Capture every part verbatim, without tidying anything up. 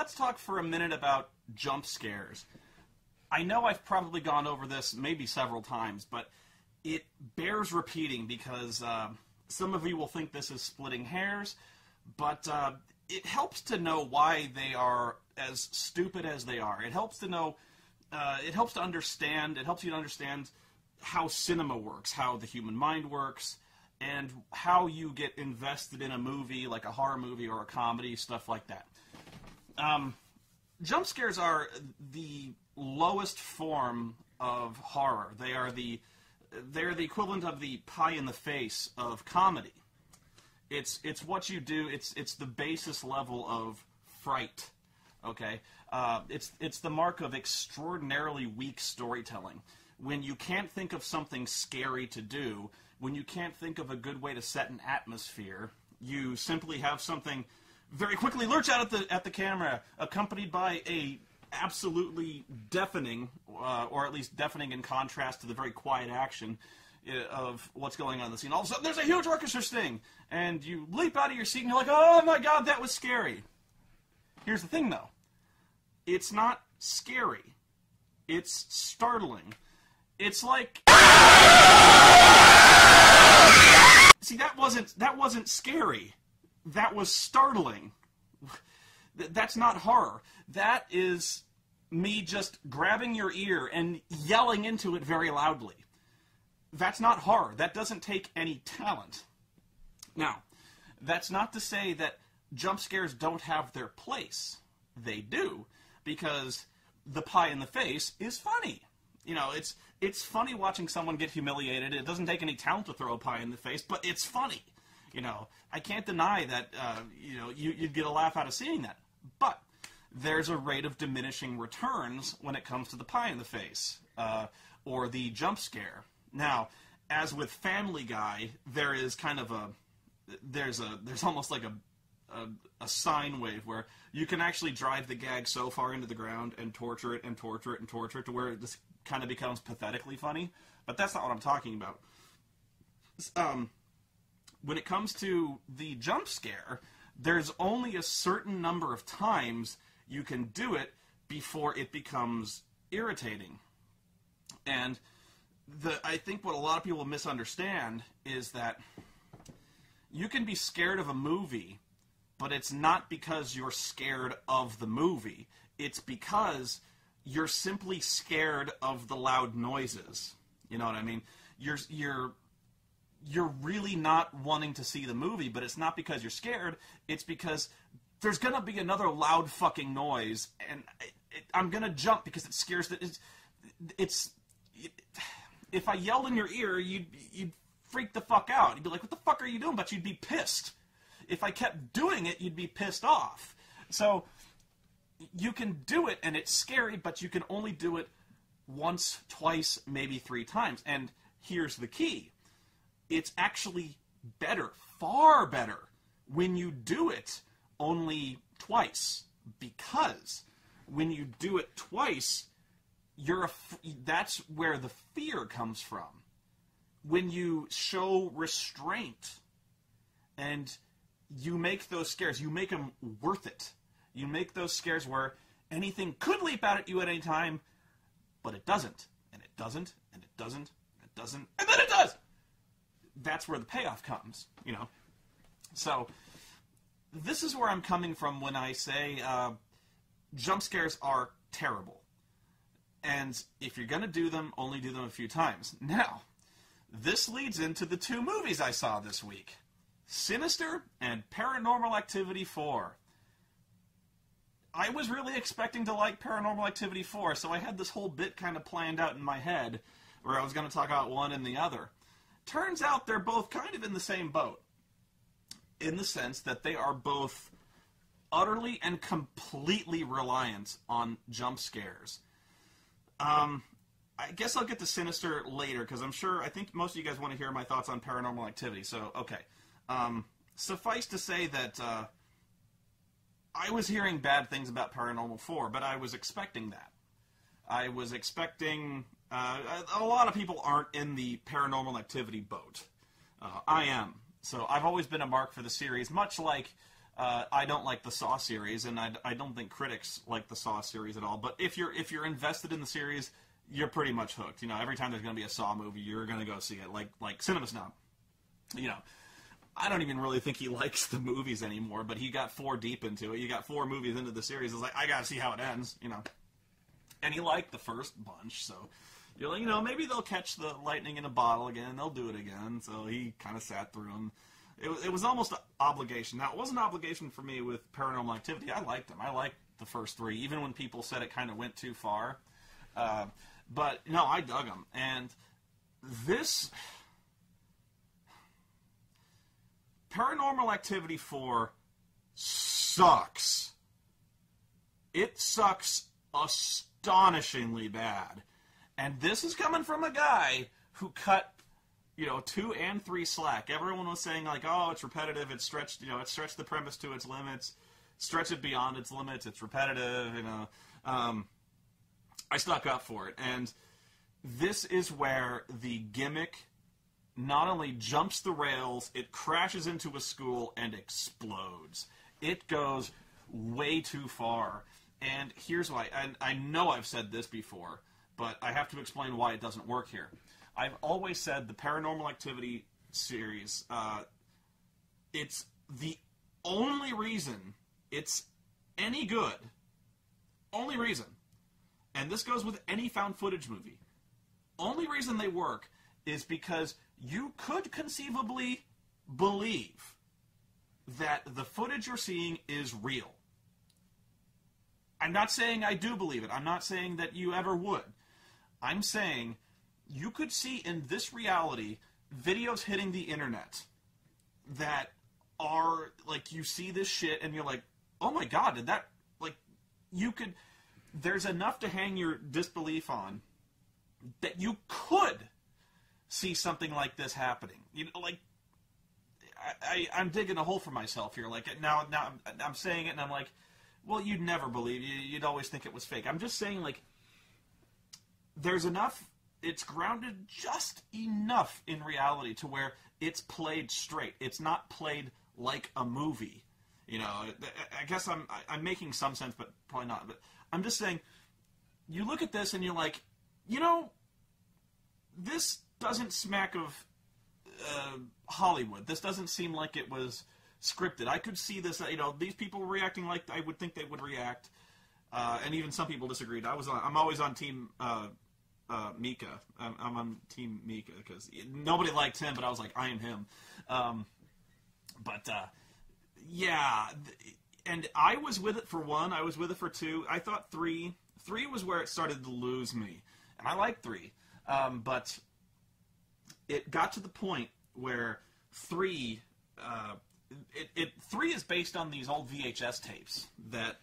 let's talk for a minute about jump scares. I know I've probably gone over this maybe several times, but it bears repeating because uh, some of you will think this is splitting hairs, but uh, it helps to know why they are as stupid as they are. It helps to know, uh, it helps to understand, it helps you to understand how cinema works, how the human mind works, and how you get invested in a movie, like a horror movie or a comedy, stuff like that. Um, jump scares are the lowest form of horror. They are the they're the equivalent of the pie in the face of comedy. It's it's what you do. It's it's the basis level of fright. Okay, uh, it's it's the mark of extraordinarily weak storytelling. When you can't think of something scary to do, when you can't think of a good way to set an atmosphere, you simply have something very quickly lurch out at the at the camera, accompanied by a absolutely deafening, uh, or at least deafening in contrast to the very quiet action of what's going on in the scene. All of a sudden, there's a huge orchestra sting, and you leap out of your seat, and you're like, oh my god, that was scary. Here's the thing, though. It's not scary. It's startling. It's like... See, that wasn't, that wasn't scary. That was startling. That's not horror. That is me just grabbing your ear and yelling into it very loudly. That's not horror. That doesn't take any talent. Now, that's not to say that jump scares don't have their place. They do, because the pie in the face is funny. You know, it's it's funny watching someone get humiliated. It doesn't take any talent to throw a pie in the face, but it's funny. You know, I can't deny that, uh, you know, you, you'd get a laugh out of seeing that. But there's a rate of diminishing returns when it comes to the pie in the face, uh, or the jump scare. Now, as with Family Guy, there is kind of a, there's a, there's almost like a, a, a sine wave where you can actually drive the gag so far into the ground and torture it and torture it and torture it to where it just kind of becomes pathetically funny. But that's not what I'm talking about. Um... When it comes to the jump scare, there's only a certain number of times you can do it before it becomes irritating. And the, I think what a lot of people misunderstand is that you can be scared of a movie, but it's not because you're scared of the movie. It's because you're simply scared of the loud noises. You know what I mean? You're... you're you're really not wanting to see the movie, but it's not because you're scared, it's because there's gonna be another loud fucking noise, and it, it, I'm gonna jump because it scares the... It's... it's it, if I yelled in your ear, you'd, you'd freak the fuck out. You'd be like, what the fuck are you doing? But you'd be pissed. If I kept doing it, you'd be pissed off. So, you can do it, and it's scary, but you can only do it once, twice, maybe three times. And here's the key. It's actually better, far better, when you do it only twice. Because when you do it twice, you're a, that's where the fear comes from. When you show restraint and you make those scares, you make them worth it. You make those scares where anything could leap out at you at any time, but it doesn't, and it doesn't, and it doesn't, and it doesn't, and then it does! That's where the payoff comes, you know. So, this is where I'm coming from when I say uh, jump scares are terrible. And if you're going to do them, only do them a few times. Now, this leads into the two movies I saw this week. Sinister and Paranormal Activity four. I was really expecting to like Paranormal Activity four, so I had this whole bit kind of planned out in my head where I was going to talk about one and the other. Turns out they're both kind of in the same boat, in the sense that they are both utterly and completely reliant on jump scares. Um, I guess I'll get to Sinister later, because I'm sure, I think most of you guys want to hear my thoughts on Paranormal Activity, so, okay. Um, suffice to say that uh, I was hearing bad things about Paranormal four, but I was expecting that. I was expecting... Uh, a lot of people aren't in the Paranormal Activity boat. Uh, I am. So I've always been a mark for the series, much like Uh, I don't like the Saw series, and I, I don't think critics like the Saw series at all. But if you're if you're invested in the series, you're pretty much hooked. You know, every time there's going to be a Saw movie, you're going to go see it. Like like CinemaSnob. You know, I don't even really think he likes the movies anymore. But he got four deep into it. You got four movies into the series. It's like, I got to see how it ends. You know, and he liked the first bunch, so you're like, you know, maybe they'll catch the lightning in a bottle again. They'll do it again. So he kind of sat through them. It was, it was almost an obligation. Now, it was an obligation for me with Paranormal Activity. I liked them. I liked the first three, even when people said it kind of went too far. Uh, but, no, I dug them. And this... Paranormal Activity four sucks. It sucks astonishingly bad. And this is coming from a guy who cut... you know, two and three slack. Everyone was saying, like, oh, it's repetitive, it's stretched, you know, it's stretched the premise to its limits, stretch it beyond its limits, it's repetitive, you know. Um, I stuck up for it. And this is where the gimmick not only jumps the rails, it crashes into a school and explodes. It goes way too far. And here's why. And I know I've said this before, but I have to explain why it doesn't work here. I've always said the Paranormal Activity series, uh, it's the only reason it's any good, only reason, and this goes with any found footage movie, only reason they work is because you could conceivably believe that the footage you're seeing is real. I'm not saying I do believe it. I'm not saying that you ever would. I'm saying... you could see in this reality videos hitting the internet that are, like, you see this shit and you're like, oh my god, did that, like, you could, there's enough to hang your disbelief on that you could see something like this happening. You know, like, I, I, I'm digging a hole for myself here. Like, now, now I'm, I'm saying it and I'm like, well, you'd never believe, you, you'd always think it was fake. I'm just saying, like, there's enough... it's grounded just enough in reality to where it's played straight. It's not played like a movie. You know, I guess I'm I'm making some sense, but probably not. But I'm just saying, you look at this and you're like, you know, this doesn't smack of uh, Hollywood. This doesn't seem like it was scripted. I could see this, you know, these people were reacting like I would think they would react. Uh, and even some people disagreed. I was on, I'm always on team... Uh, Uh, Mika. I'm, I'm on team Mika because nobody liked him, but I was like, I am him. Um, but, uh, yeah. And I was with it for one. I was with it for two. I thought three. Three was where it started to lose me. And I like three. Um, but it got to the point where three... Uh, it, it three is based on these old V H S tapes that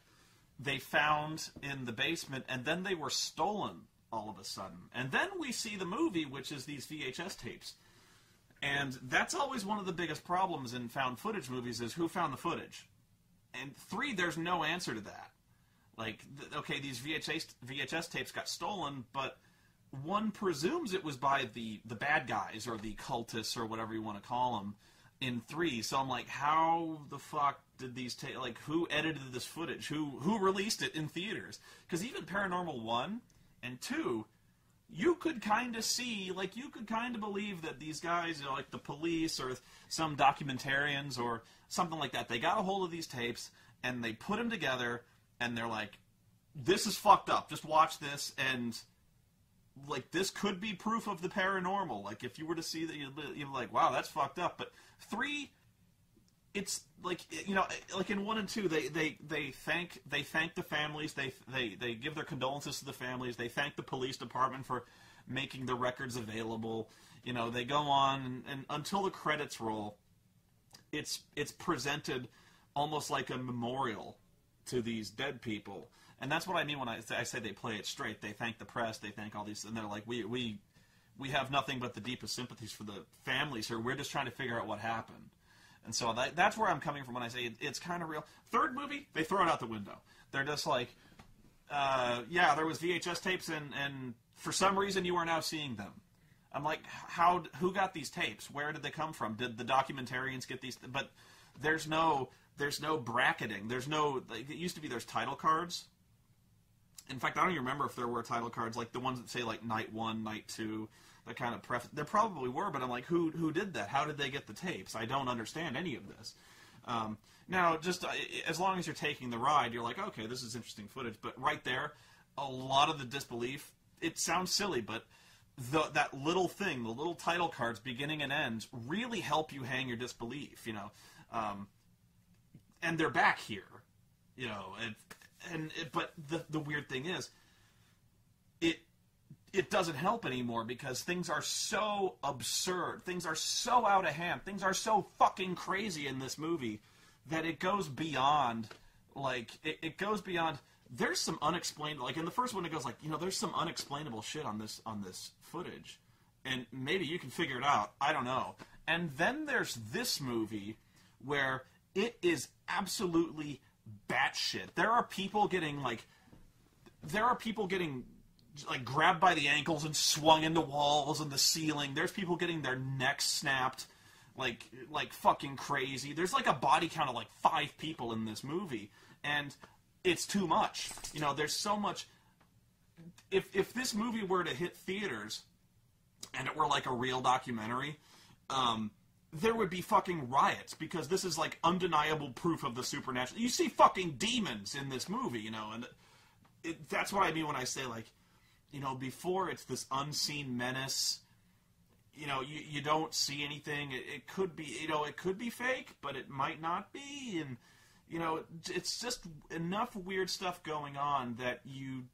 they found in the basement, and then they were stolen all of a sudden. And then we see the movie, which is these V H S tapes. And that's always one of the biggest problems in found footage movies is who found the footage. And three, there's no answer to that. Like, th okay, these V H S, V H S tapes got stolen, but one presumes it was by the, the bad guys or the cultists or whatever you want to call them in three. So I'm like, how the fuck did these ta- like, who edited this footage? Who, who released it in theaters? Because even Paranormal one... and two, you could kind of see, like, you could kind of believe that these guys, you know, like the police or some documentarians or something like that, they got a hold of these tapes and they put them together and they're like, this is fucked up. Just watch this and, like, this could be proof of the paranormal. Like, if you were to see that, you'd be like, wow, that's fucked up. But three... it's like, you know, like in one and two, they they they thank they thank the families, they they they give their condolences to the families, they thank the police department for making the records available. You know, they go on and, and until the credits roll, it's it's presented almost like a memorial to these dead people, and that's what I mean when I I say they play it straight. They thank the press, they thank all these, and they're like, we we we have nothing but the deepest sympathies for the families here. We're just trying to figure out what happened. And so that, that's where I'm coming from when I say it, it's kind of real. Third movie, they throw it out the window. They're just like, uh, yeah, there was V H S tapes, and, and for some reason you are now seeing them. I'm like, how? Who got these tapes? Where did they come from? Did the documentarians get these? But there's no, there's no bracketing. There's no, like, it used to be there's title cards. In fact, I don't even remember if there were title cards, like the ones that say, like, night one, night two, that kind of preface. There probably were, but I'm like, who who did that? How did they get the tapes? I don't understand any of this. Um, now, just uh, as long as you're taking the ride, you're like, okay, this is interesting footage. But right there, a lot of the disbelief, it sounds silly, but the, that little thing, the little title cards, beginning and ends, really help you hang your disbelief, you know. Um, and they're back here, you know, and... And it, but the the weird thing is, it it doesn't help anymore because things are so absurd, things are so out of hand, things are so fucking crazy in this movie that it goes beyond, like it, it goes beyond. There's some unexplained, like in the first one, it goes like, you know, there's some unexplainable shit on this on this footage, and maybe you can figure it out. I don't know. And then there's this movie where it is absolutely batshit. There are people getting like, there are people getting like grabbed by the ankles and swung into walls and the ceiling. There's people getting their necks snapped, like like fucking crazy. There's like a body count of like five people in this movie, and it's too much. You know, there's so much. If if this movie were to hit theaters, and it were like a real documentary, um. there would be fucking riots, because this is, like, undeniable proof of the supernatural. You see fucking demons in this movie, you know, and it, that's what I mean when I say, like, you know, before it's this unseen menace, you know, you, you don't see anything. It, it could be, you know, it could be fake, but it might not be, and, you know, it, it's just enough weird stuff going on that you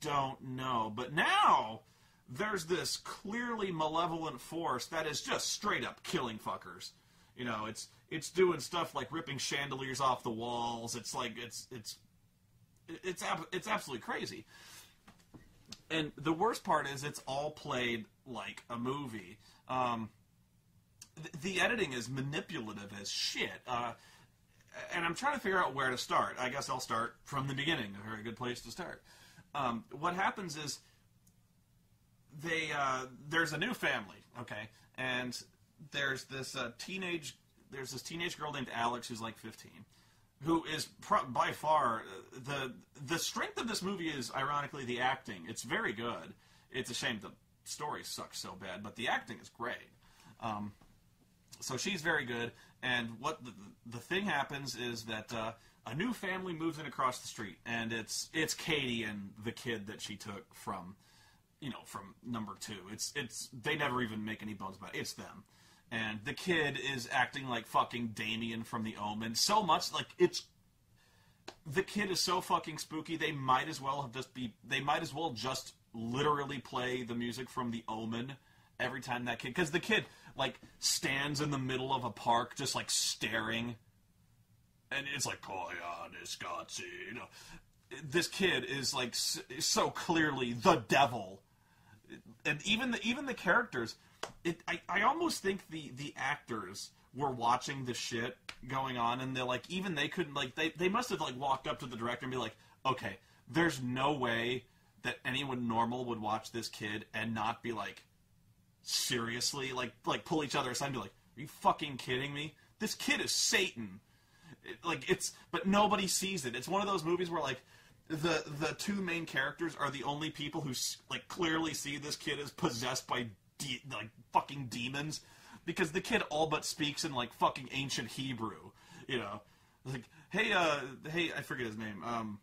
don't know. But now... there's this clearly malevolent force that is just straight up killing fuckers. You know, it's it's doing stuff like ripping chandeliers off the walls. It's like it's it's it's ab it's absolutely crazy. And the worst part is it's all played like a movie. Um, th the editing is manipulative as shit. Uh, and I'm trying to figure out where to start. I guess I'll start from the beginning. A very good place to start. Um, what happens is, They, uh, there's a new family, okay, and there's this, uh, teenage, there's this teenage girl named Alex who's like fifteen, who is pro by far, uh, the, the strength of this movie is, ironically, the acting. It's very good. It's a shame the story sucks so bad, but the acting is great. Um, so she's very good, and what the, the thing happens is that, uh, a new family moves in across the street, and it's, it's Katie and the kid that she took from, you know, from number two. It's, it's, they never even make any bones about it. It's them. And the kid is acting like fucking Damien from The Omen. So much, like, it's, the kid is so fucking spooky, they might as well have just be, they might as well just literally play the music from The Omen every time that kid, because the kid, like, stands in the middle of a park just, like, staring. And it's like, oh, yeah, this God's, you know. This kid is, like, so clearly the devil. And even the even the characters, it, I I almost think the the actors were watching the shit going on, and they're like, even they couldn't, like, they they must have like walked up to the director and be like, okay, there's no way that anyone normal would watch this kid and not be like, seriously, like like pull each other aside and be like, are you fucking kidding me? This kid is Satan. It, like it's, but nobody sees it. It's one of those movies where like. The the two main characters are the only people who like clearly see this kid is possessed by de like fucking demons, because the kid all but speaks in like fucking ancient Hebrew, you know. Like, hey, uh, hey, I forget his name, um,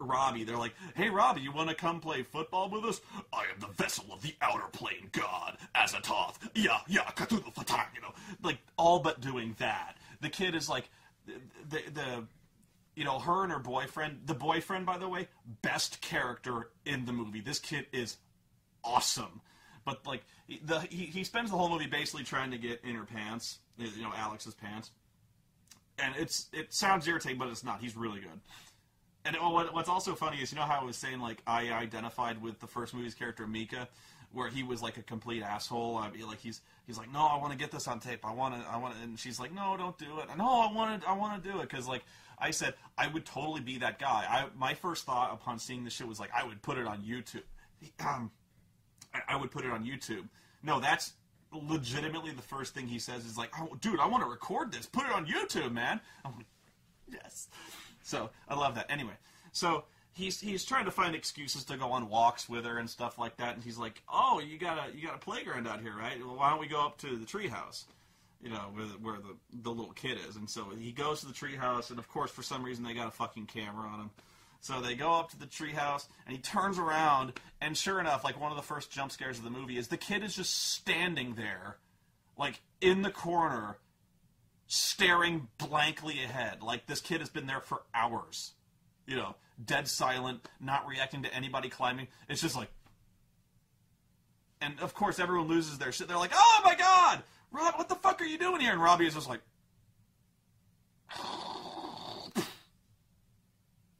Robbie. They're like, hey, Robbie, you want to come play football with us? I am the vessel of the outer plane god, Azatoth. Yeah, yeah, Cthulhu Fatah, you know. Like all but doing that, the kid is like the the. the You know, her and her boyfriend, the boyfriend, by the way, best character in the movie. This kid is awesome. But, like, the, he, he spends the whole movie basically trying to get in her pants, you know, Alex's pants. And it's it sounds irritating, but it's not. He's really good. And what, what's also funny is, you know how I was saying, like, I identified with the first movie's character, Mika, where he was, like, a complete asshole. I mean, like, he's he's like, no, I want to get this on tape. I want to, I want to, and she's like, no, don't do it. No, I want to, I want to do it, because, like, I said, I would totally be that guy. I, my first thought upon seeing this shit was, like, I would put it on YouTube. Um, I, I would put it on YouTube. No, that's legitimately the first thing he says is like, oh, dude, I want to record this. Put it on YouTube, man. I'm like, yes. So I love that. Anyway, so he's he's trying to find excuses to go on walks with her and stuff like that. And he's like, oh, you got a you got a playground out here, right? Well, why don't we go up to the treehouse? You know, where, the, where the, the little kid is. And so he goes to the treehouse, and of course, for some reason, they got a fucking camera on him. So they go up to the treehouse, and he turns around, and sure enough, like, one of the first jump scares of the movie is the kid is just standing there, like, in the corner, staring blankly ahead. Like, this kid has been there for hours, you know, dead silent, not reacting to anybody climbing. It's just like... And, of course, everyone loses their shit. They're like, oh, my God! Rob, what the fuck are you doing here? And Robbie is just like...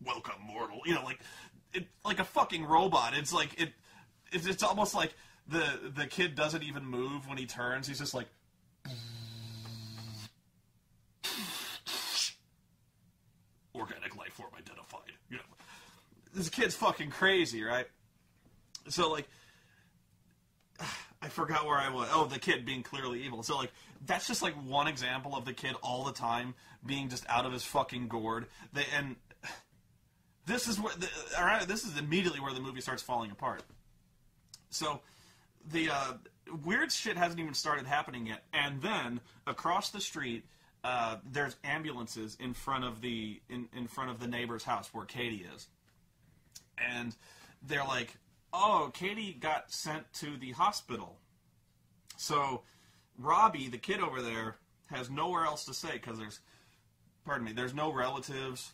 Welcome, mortal. You know, like it, like a fucking robot. It's like it, it. It's almost like the the kid doesn't even move when he turns. He's just like, organic life form identified. You know, this kid's fucking crazy, right? So like, I forgot where I was. Oh, the kid being clearly evil. So like, that's just like one example of the kid all the time being just out of his fucking gourd. They and. This is where the, all right, this is immediately where the movie starts falling apart. So, the uh, weird shit hasn't even started happening yet, and then across the street, uh, there's ambulances in front of the in in front of the neighbor's house where Katie is, and they're like, "Oh, Katie got sent to the hospital." So, Robbie, the kid over there, has nowhere else to say because there's, pardon me, there's no relatives.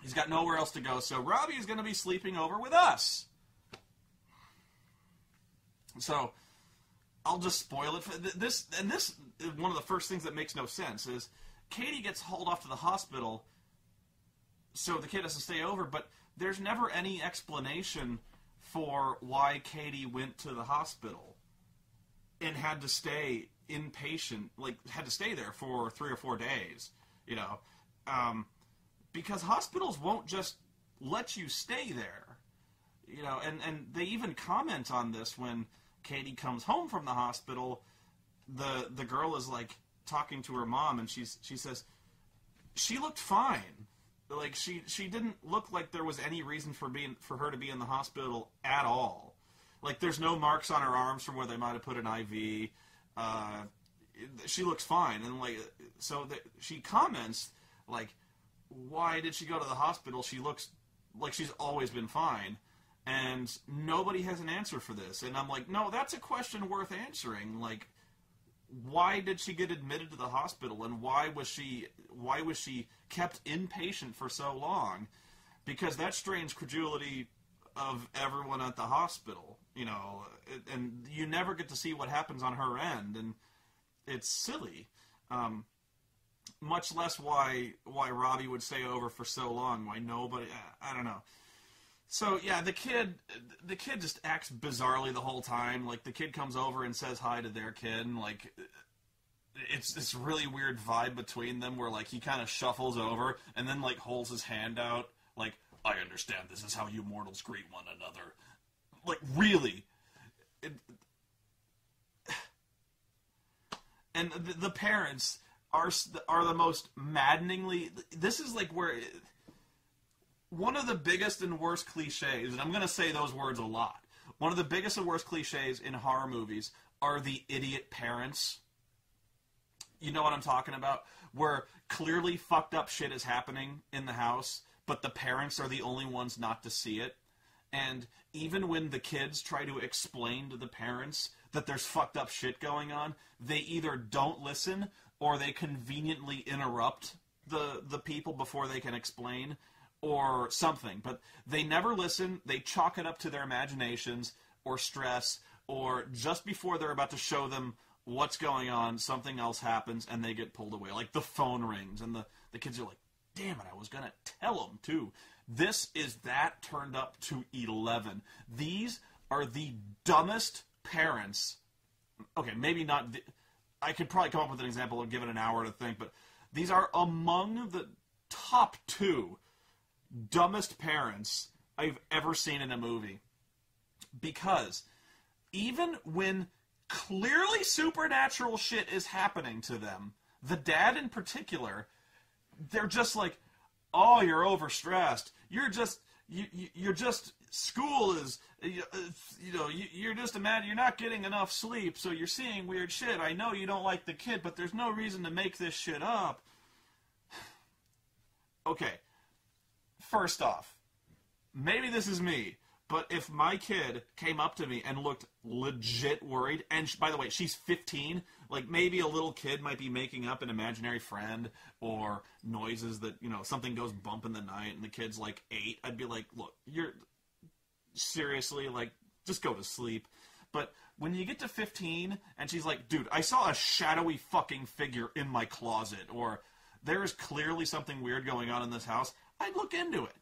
He's got nowhere else to go, so Robbie is going to be sleeping over with us. So, I'll just spoil it. For this, and this is one of the first things that makes no sense, is Katie gets hauled off to the hospital, so the kid has to stay over, but there's never any explanation for why Katie went to the hospital and had to stay inpatient, like, had to stay there for three or four days, you know, um... because hospitals won't just let you stay there, you know, and, and they even comment on this when Katie comes home from the hospital, the the girl is, like, talking to her mom, and she's she says, she looked fine. Like, she, she didn't look like there was any reason for being for her to be in the hospital at all. Like, there's no marks on her arms from where they might have put an I V. Uh, she looks fine. And, like, so the, she comments, like, why did she go to the hospital? She looks like she's always been fine. And nobody has an answer for this. And I'm like, no, that's a question worth answering. Like, why did she get admitted to the hospital? And why was she why was she kept inpatient for so long? Because that strains credulity of everyone at the hospital. You know, and you never get to see what happens on her end. And it's silly. Um... Much less why why Robbie would stay over for so long. Why nobody? I, I don't know. So yeah, the kid the kid just acts bizarrely the whole time. Like the kid comes over and says hi to their kid, and like it's this really weird vibe between them where like he kind of shuffles over and then like holds his hand out, like I understand this is how you mortals greet one another. Like really. It, and the, the parents. Are, are the most maddeningly... This is like where... It, one of the biggest and worst cliches, and I'm going to say those words a lot, one of the biggest and worst cliches in horror movies are the idiot parents. You know what I'm talking about? Where clearly fucked up shit is happening in the house, but the parents are the only ones not to see it. And even when the kids try to explain to the parents that there's fucked up shit going on, they either don't listen... or they conveniently interrupt the the people before they can explain, or something. But they never listen, they chalk it up to their imaginations, or stress, or just before they're about to show them what's going on, something else happens, and they get pulled away. Like, the phone rings, and the, the kids are like, damn it, I was gonna tell them, too. This is that turned up to eleven. These are the dumbest parents. Okay, maybe not... the, I could probably come up with an example and give it an hour to think, but these are among the top two dumbest parents I've ever seen in a movie. Because even when clearly supernatural shit is happening to them. The dad in particular, they're just like, oh, you're overstressed. You're just, you, you, you're just, school is, you, you know, you, you're just a mad, you're not getting enough sleep, so you're seeing weird shit. I know you don't like the kid, but there's no reason to make this shit up. Okay, first off, maybe this is me, but if my kid came up to me and looked legit worried, and she, by the way, she's fifteen, like maybe a little kid might be making up an imaginary friend or noises that, you know, something goes bump in the night and the kid's like eight, I'd be like, look, you're seriously, like, just go to sleep. But when you get to fifteen and she's like, dude, I saw a shadowy fucking figure in my closet, or there is clearly something weird going on in this house, I'd look into it.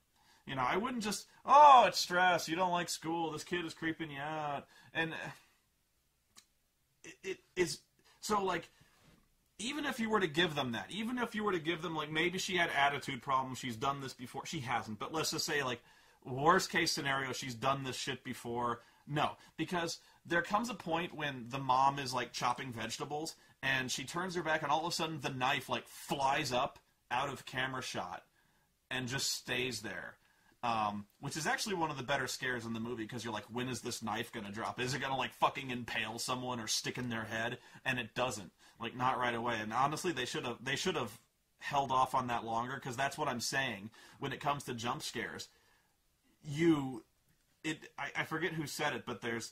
You know, I wouldn't just, oh, it's stress, you don't like school, this kid is creeping you out. And it, it is, so like, even if you were to give them that, even if you were to give them, like, maybe she had attitude problems, she's done this before, she hasn't, but let's just say, like, worst case scenario, she's done this shit before. No, because there comes a point when the mom is, like, chopping vegetables, and she turns her back, and all of a sudden the knife, like, flies up out of camera shot and just stays there. Um, which is actually one of the better scares in the movie, because you're like, when is this knife going to drop? Is it going to, like, fucking impale someone or stick in their head? And it doesn't. Like, not right away. And honestly, they should have they should have held off on that longer, because that's what I'm saying when it comes to jump scares. You... It, I, I forget who said it, but there's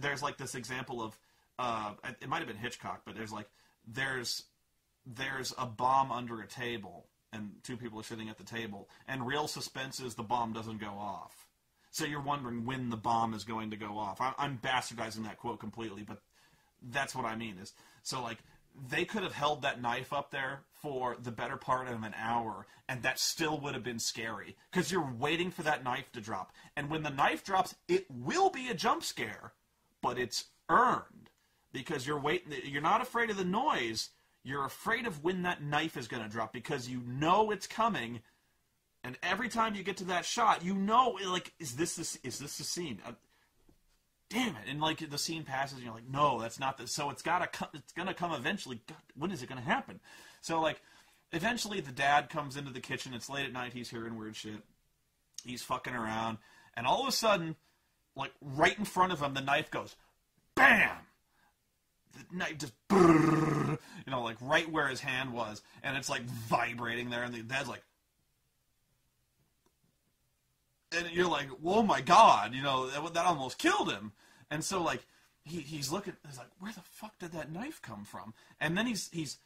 there's like this example of uh, it might have been Hitchcock, but there's like there's there's a bomb under a table and two people are sitting at the table, and real suspense is the bomb doesn't go off, so you're wondering when the bomb is going to go off. I, I'm bastardizing that quote completely, but that's what I mean is, so like they could have held that knife up there for the better part of an hour, and that still would have been scary, because you're waiting for that knife to drop. And when the knife drops, it will be a jump scare, but it's earned, because you're waiting. You're not afraid of the noise. You're afraid of when that knife is going to drop, because you know it's coming. And every time you get to that shot, you know, like, is this the, is this the scene? Uh, damn it. And like the scene passes and you're like, no, that's not this. So it's gotta come, it's gonna come eventually. God, when is it gonna happen? So like eventually the dad comes into the kitchen, it's late at night, he's hearing weird shit, he's fucking around, and all of a sudden, like right in front of him, the knife goes bam. The knife just, you know, like right where his hand was, and it's like vibrating there, and the dad's like, and you're like, oh my God, you know, that, that almost killed him. And so, like, he, he's looking, he's like, where the fuck did that knife come from? And then he's, he's,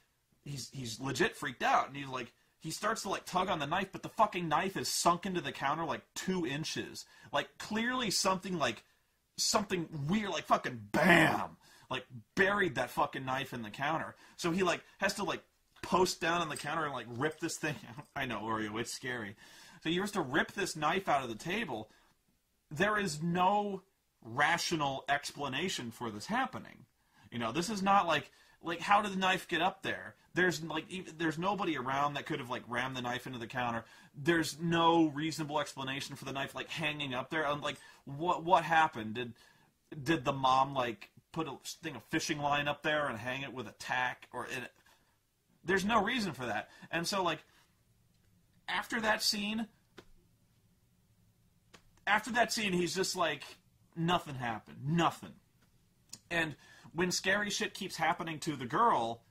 he's, he's legit freaked out. And he's like, he starts to, like, tug on the knife, but the fucking knife is sunk into the counter, like, two inches. Like, clearly something, like, something weird, like, fucking bam, like, buried that fucking knife in the counter. So he, like, has to, like, post down on the counter and, like, rip this thing out. I know, Oreo, it's scary. So you're supposed to rip this knife out of the table. There is no rational explanation for this happening. You know, this is not like, like, how did the knife get up there? There's, like, even, there's nobody around that could have, like, rammed the knife into the counter. There's no reasonable explanation for the knife, like, hanging up there. I'm like, what, what happened? Did, did the mom, like, put a thing of fishing line up there and hang it with a tack? Or it, there's no reason for that. And so, like, After that scene, after that scene, he's just like, nothing happened, nothing. And when scary shit keeps happening to the girl,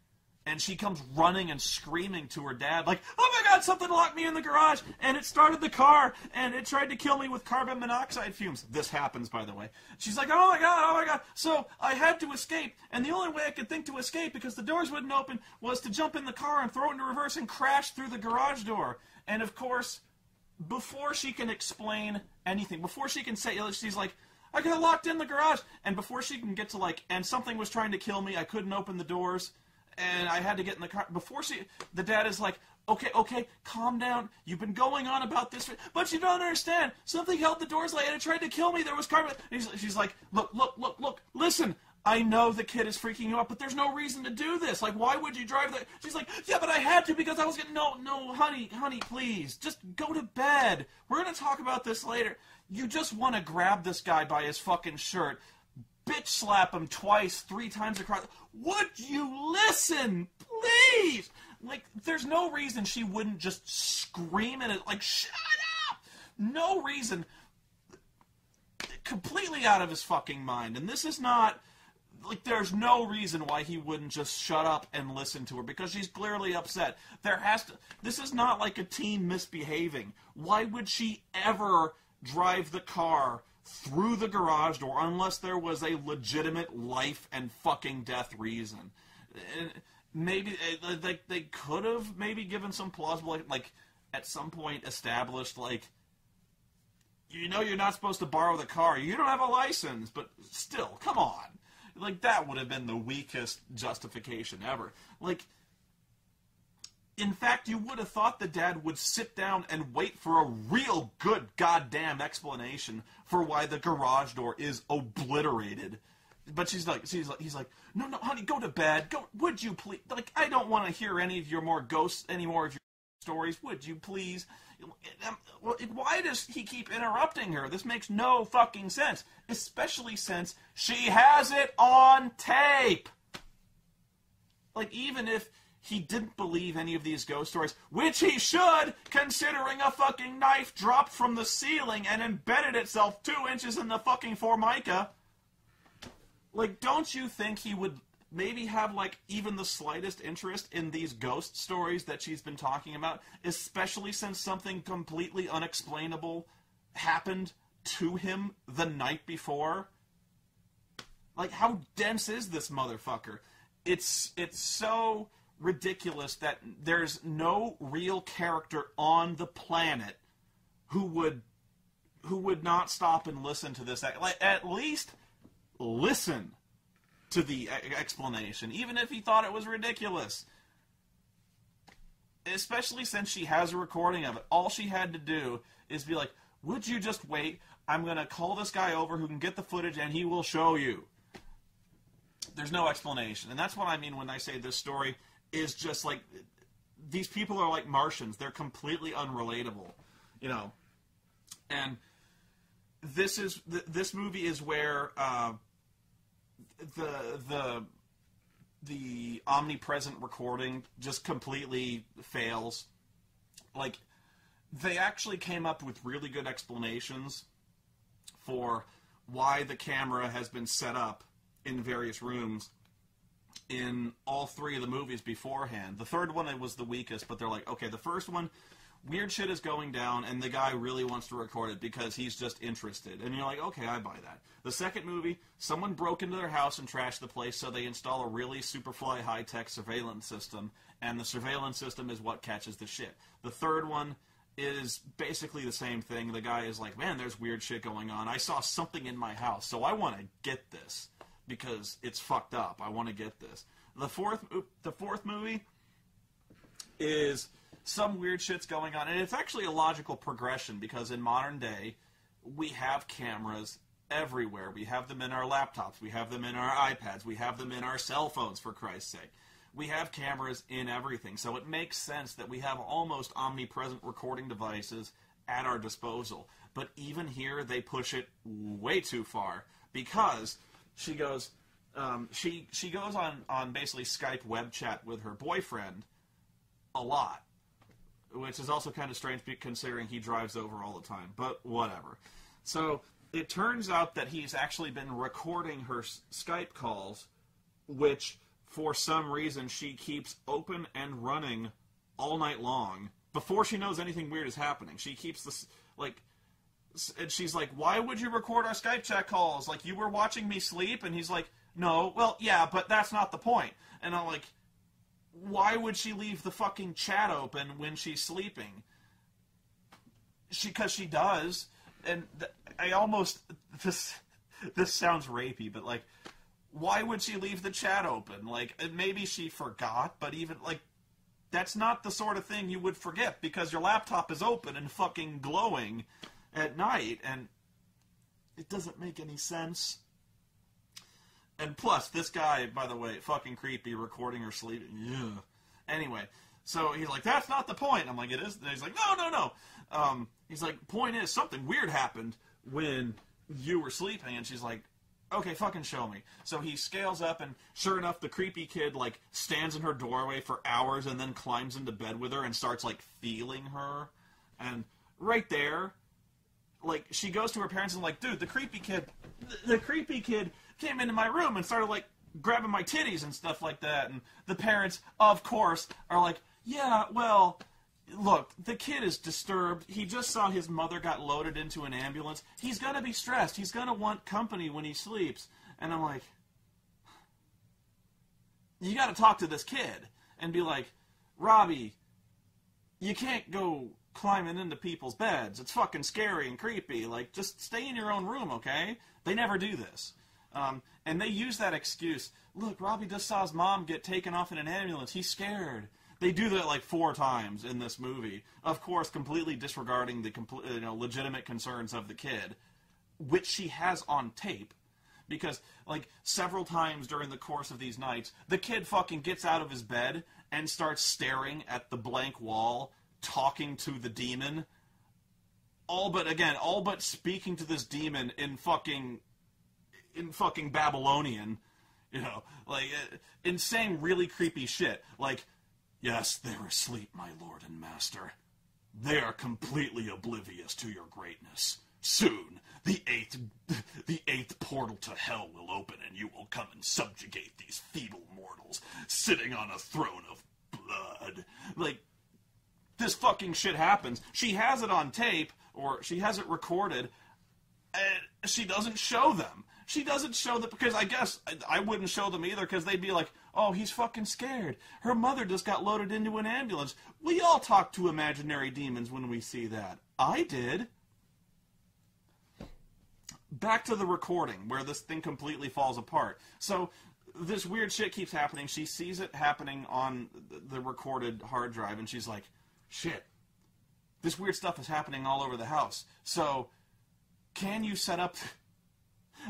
and she comes running and screaming to her dad, like, oh my God, something locked me in the garage, and it started the car, and it tried to kill me with carbon monoxide fumes. This happens, by the way. She's like, oh my God, oh my God. So I had to escape, and the only way I could think to escape, because the doors wouldn't open, was to jump in the car and throw it into reverse and crash through the garage door. And, of course, before she can explain anything, before she can say, she's like, I got locked in the garage. And before she can get to, like, and something was trying to kill me, I couldn't open the doors, and I had to get in the car. Before she, the dad is like, okay, okay, calm down. You've been going on about this, but you don't understand. Something held the doors late, and it tried to kill me. There was carbon. She's like, look, look, look, look, listen. I know the kid is freaking you out, but there's no reason to do this. Like, why would you drive that? She's like, yeah, but I had to because I was getting, no, no, honey, honey, please. Just go to bed. We're going to talk about this later. You just want to grab this guy by his fucking shirt, bitch slap him twice, three times across. Would you listen, please? Like, there's no reason she wouldn't just scream at it, like, shut up! No reason. Completely out of his fucking mind. And this is not, like, there's no reason why he wouldn't just shut up and listen to her, because she's clearly upset. There has to, this is not like a teen misbehaving. Why would she ever drive the car through the garage door unless there was a legitimate life and fucking death reason? And maybe they, they could have maybe given some plausible, like, at some point established, like, you know you're not supposed to borrow the car, you don't have a license, but still, come on. Like, that would have been the weakest justification ever. Like, in fact, you would have thought the dad would sit down and wait for a real good goddamn explanation for why the garage door is obliterated. But she's like, she's like, he's like, no, no, honey, go to bed. Go, would you please? Like, I don't want to hear any of your more ghosts, any more of your stories. Would you please? Why does he keep interrupting her? This makes no fucking sense, especially since she has it on tape. Like, even if he didn't believe any of these ghost stories, which he should, considering a fucking knife dropped from the ceiling and embedded itself two inches in the fucking formica. Like, don't you think he would maybe have, like, even the slightest interest in these ghost stories that she's been talking about, especially since something completely unexplainable happened to him the night before? Like, how dense is this motherfucker? It's, it's so ridiculous that there's no real character on the planet who would who would not stop and listen to this. Like, at least listen to the explanation, even if he thought it was ridiculous. Especially since she has a recording of it. All she had to do is be like, would you just wait? I'm going to call this guy over who can get the footage and he will show you. There's no explanation. And that's what I mean when I say this story is just like, these people are like Martians. They're completely unrelatable, you know. And this is th this movie is where uh, the the the omnipresent recording just completely fails. Like, they actually came up with really good explanations for why the camera has been set up in various rooms in all three of the movies beforehand. The third one, it was the weakest, but they're like, okay, the first one, weird shit is going down, and the guy really wants to record it because he's just interested. And you're like, okay, I buy that. The second movie, someone broke into their house and trashed the place, so they install a really superfly high-tech surveillance system, and the surveillance system is what catches the shit. The third one is basically the same thing. The guy is like, man, there's weird shit going on. I saw something in my house, so I want to get this because it's fucked up. I want to get this. The fourth, the fourth movie is some weird shit's going on, and it's actually a logical progression, because in modern day, we have cameras everywhere. We have them in our laptops, we have them in our iPads, we have them in our cell phones, for Christ's sake. We have cameras in everything, so it makes sense that we have almost omnipresent recording devices at our disposal. But even here, they push it way too far, because she goes, um, she, she goes on, on basically Skype web chat with her boyfriend a lot, which is also kind of strange considering he drives over all the time, but whatever. So it turns out that he's actually been recording her Skype calls, which for some reason she keeps open and running all night long before she knows anything weird is happening. She keeps this, like, and she's like, why would you record our Skype chat calls? Like, you were watching me sleep? And he's like, no, well, yeah, but that's not the point. And I'm like, why would she leave the fucking chat open when she's sleeping? She, because she does, and th I almost, this, this sounds rapey, but, like, why would she leave the chat open? Like, and maybe she forgot, but even, like, that's not the sort of thing you would forget, because your laptop is open and fucking glowing at night, and it doesn't make any sense. And plus, this guy, by the way, fucking creepy, recording her sleeping. Yeah. Anyway, so he's like, that's not the point. I'm like, it is. And he's like, no, no, no. Um, he's like, point is, something weird happened when you were sleeping. And she's like, okay, fucking show me. So he scales up, and sure enough, the creepy kid, like, stands in her doorway for hours and then climbs into bed with her and starts, like, feeling her. And right there, like, she goes to her parents and, like, dude, the creepy kid, the, the creepy kid came into my room and started, like, grabbing my titties and stuff like that. And the parents, of course, are like, yeah, well, look, the kid is disturbed. He just saw his mother got loaded into an ambulance. He's going to be stressed. He's going to want company when he sleeps. And I'm like, you got to talk to this kid and be like, Robbie, you can't go climbing into people's beds. It's fucking scary and creepy. Like, just stay in your own room, okay? They never do this. Um, and they use that excuse. Look, Robbie just saw his mom get taken off in an ambulance. He's scared. They do that like four times in this movie. Of course, completely disregarding the compl you know, legitimate concerns of the kid, which she has on tape. Because, like, several times during the course of these nights, the kid fucking gets out of his bed and starts staring at the blank wall, talking to the demon. All but, again, all but speaking to this demon in fucking... in fucking Babylonian, you know, like, in saying really creepy shit, like, yes, they're asleep, my lord and master. They are completely oblivious to your greatness. Soon, the eighth, the eighth portal to hell will open, and you will come and subjugate these feeble mortals, sitting on a throne of blood. Like, this fucking shit happens. She has it on tape, or she has it recorded, and she doesn't show them. She doesn't show them, because I guess I wouldn't show them either, because they'd be like, oh, he's fucking scared. Her mother just got loaded into an ambulance. We all talk to imaginary demons when we see that. I did. Back to the recording, where this thing completely falls apart. So this weird shit keeps happening. She sees it happening on the recorded hard drive, and she's like, shit, this weird stuff is happening all over the house. So can you set up...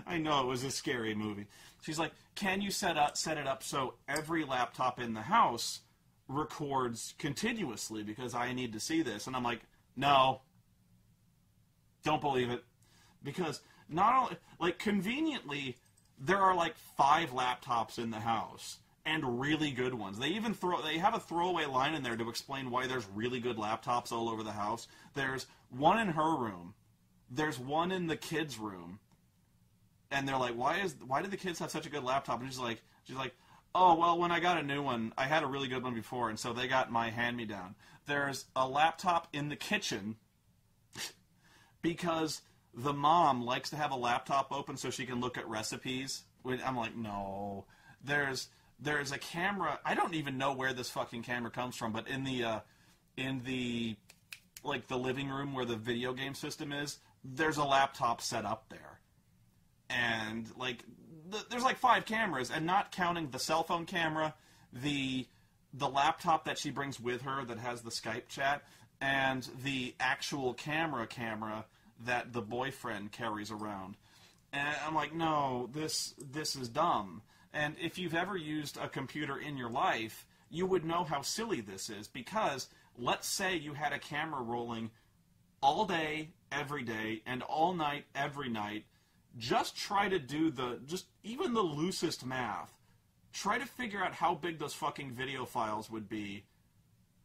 I know it was a scary movie. She's like, can you set up set it up so every laptop in the house records continuously, because I need to see this? And I'm like, no. Don't believe it. Because not only, like, conveniently, there are like five laptops in the house, and really good ones. They even throw they have a throwaway line in there to explain why there's really good laptops all over the house. There's one in her room. There's one in the kids' room. And they're like, why is why do the kids have such a good laptop? And she's like, she's like, oh, well, when I got a new one, I had a really good one before, and so they got my hand-me-down. There's a laptop in the kitchen because the mom likes to have a laptop open so she can look at recipes. I'm like, no. There's there's a camera. I don't even know where this fucking camera comes from, but in the uh, in the like the living room where the video game system is, there's a laptop set up there. And, like, th there's, like, five cameras, and not counting the cell phone camera, the the laptop that she brings with her that has the Skype chat, and the actual camera camera that the boyfriend carries around. And I'm like, no, this this is dumb. And if you've ever used a computer in your life, you would know how silly this is, because let's say you had a camera rolling all day, every day, and all night, every night. Just try to do the, just even the loosest math. Try to figure out how big those fucking video files would be,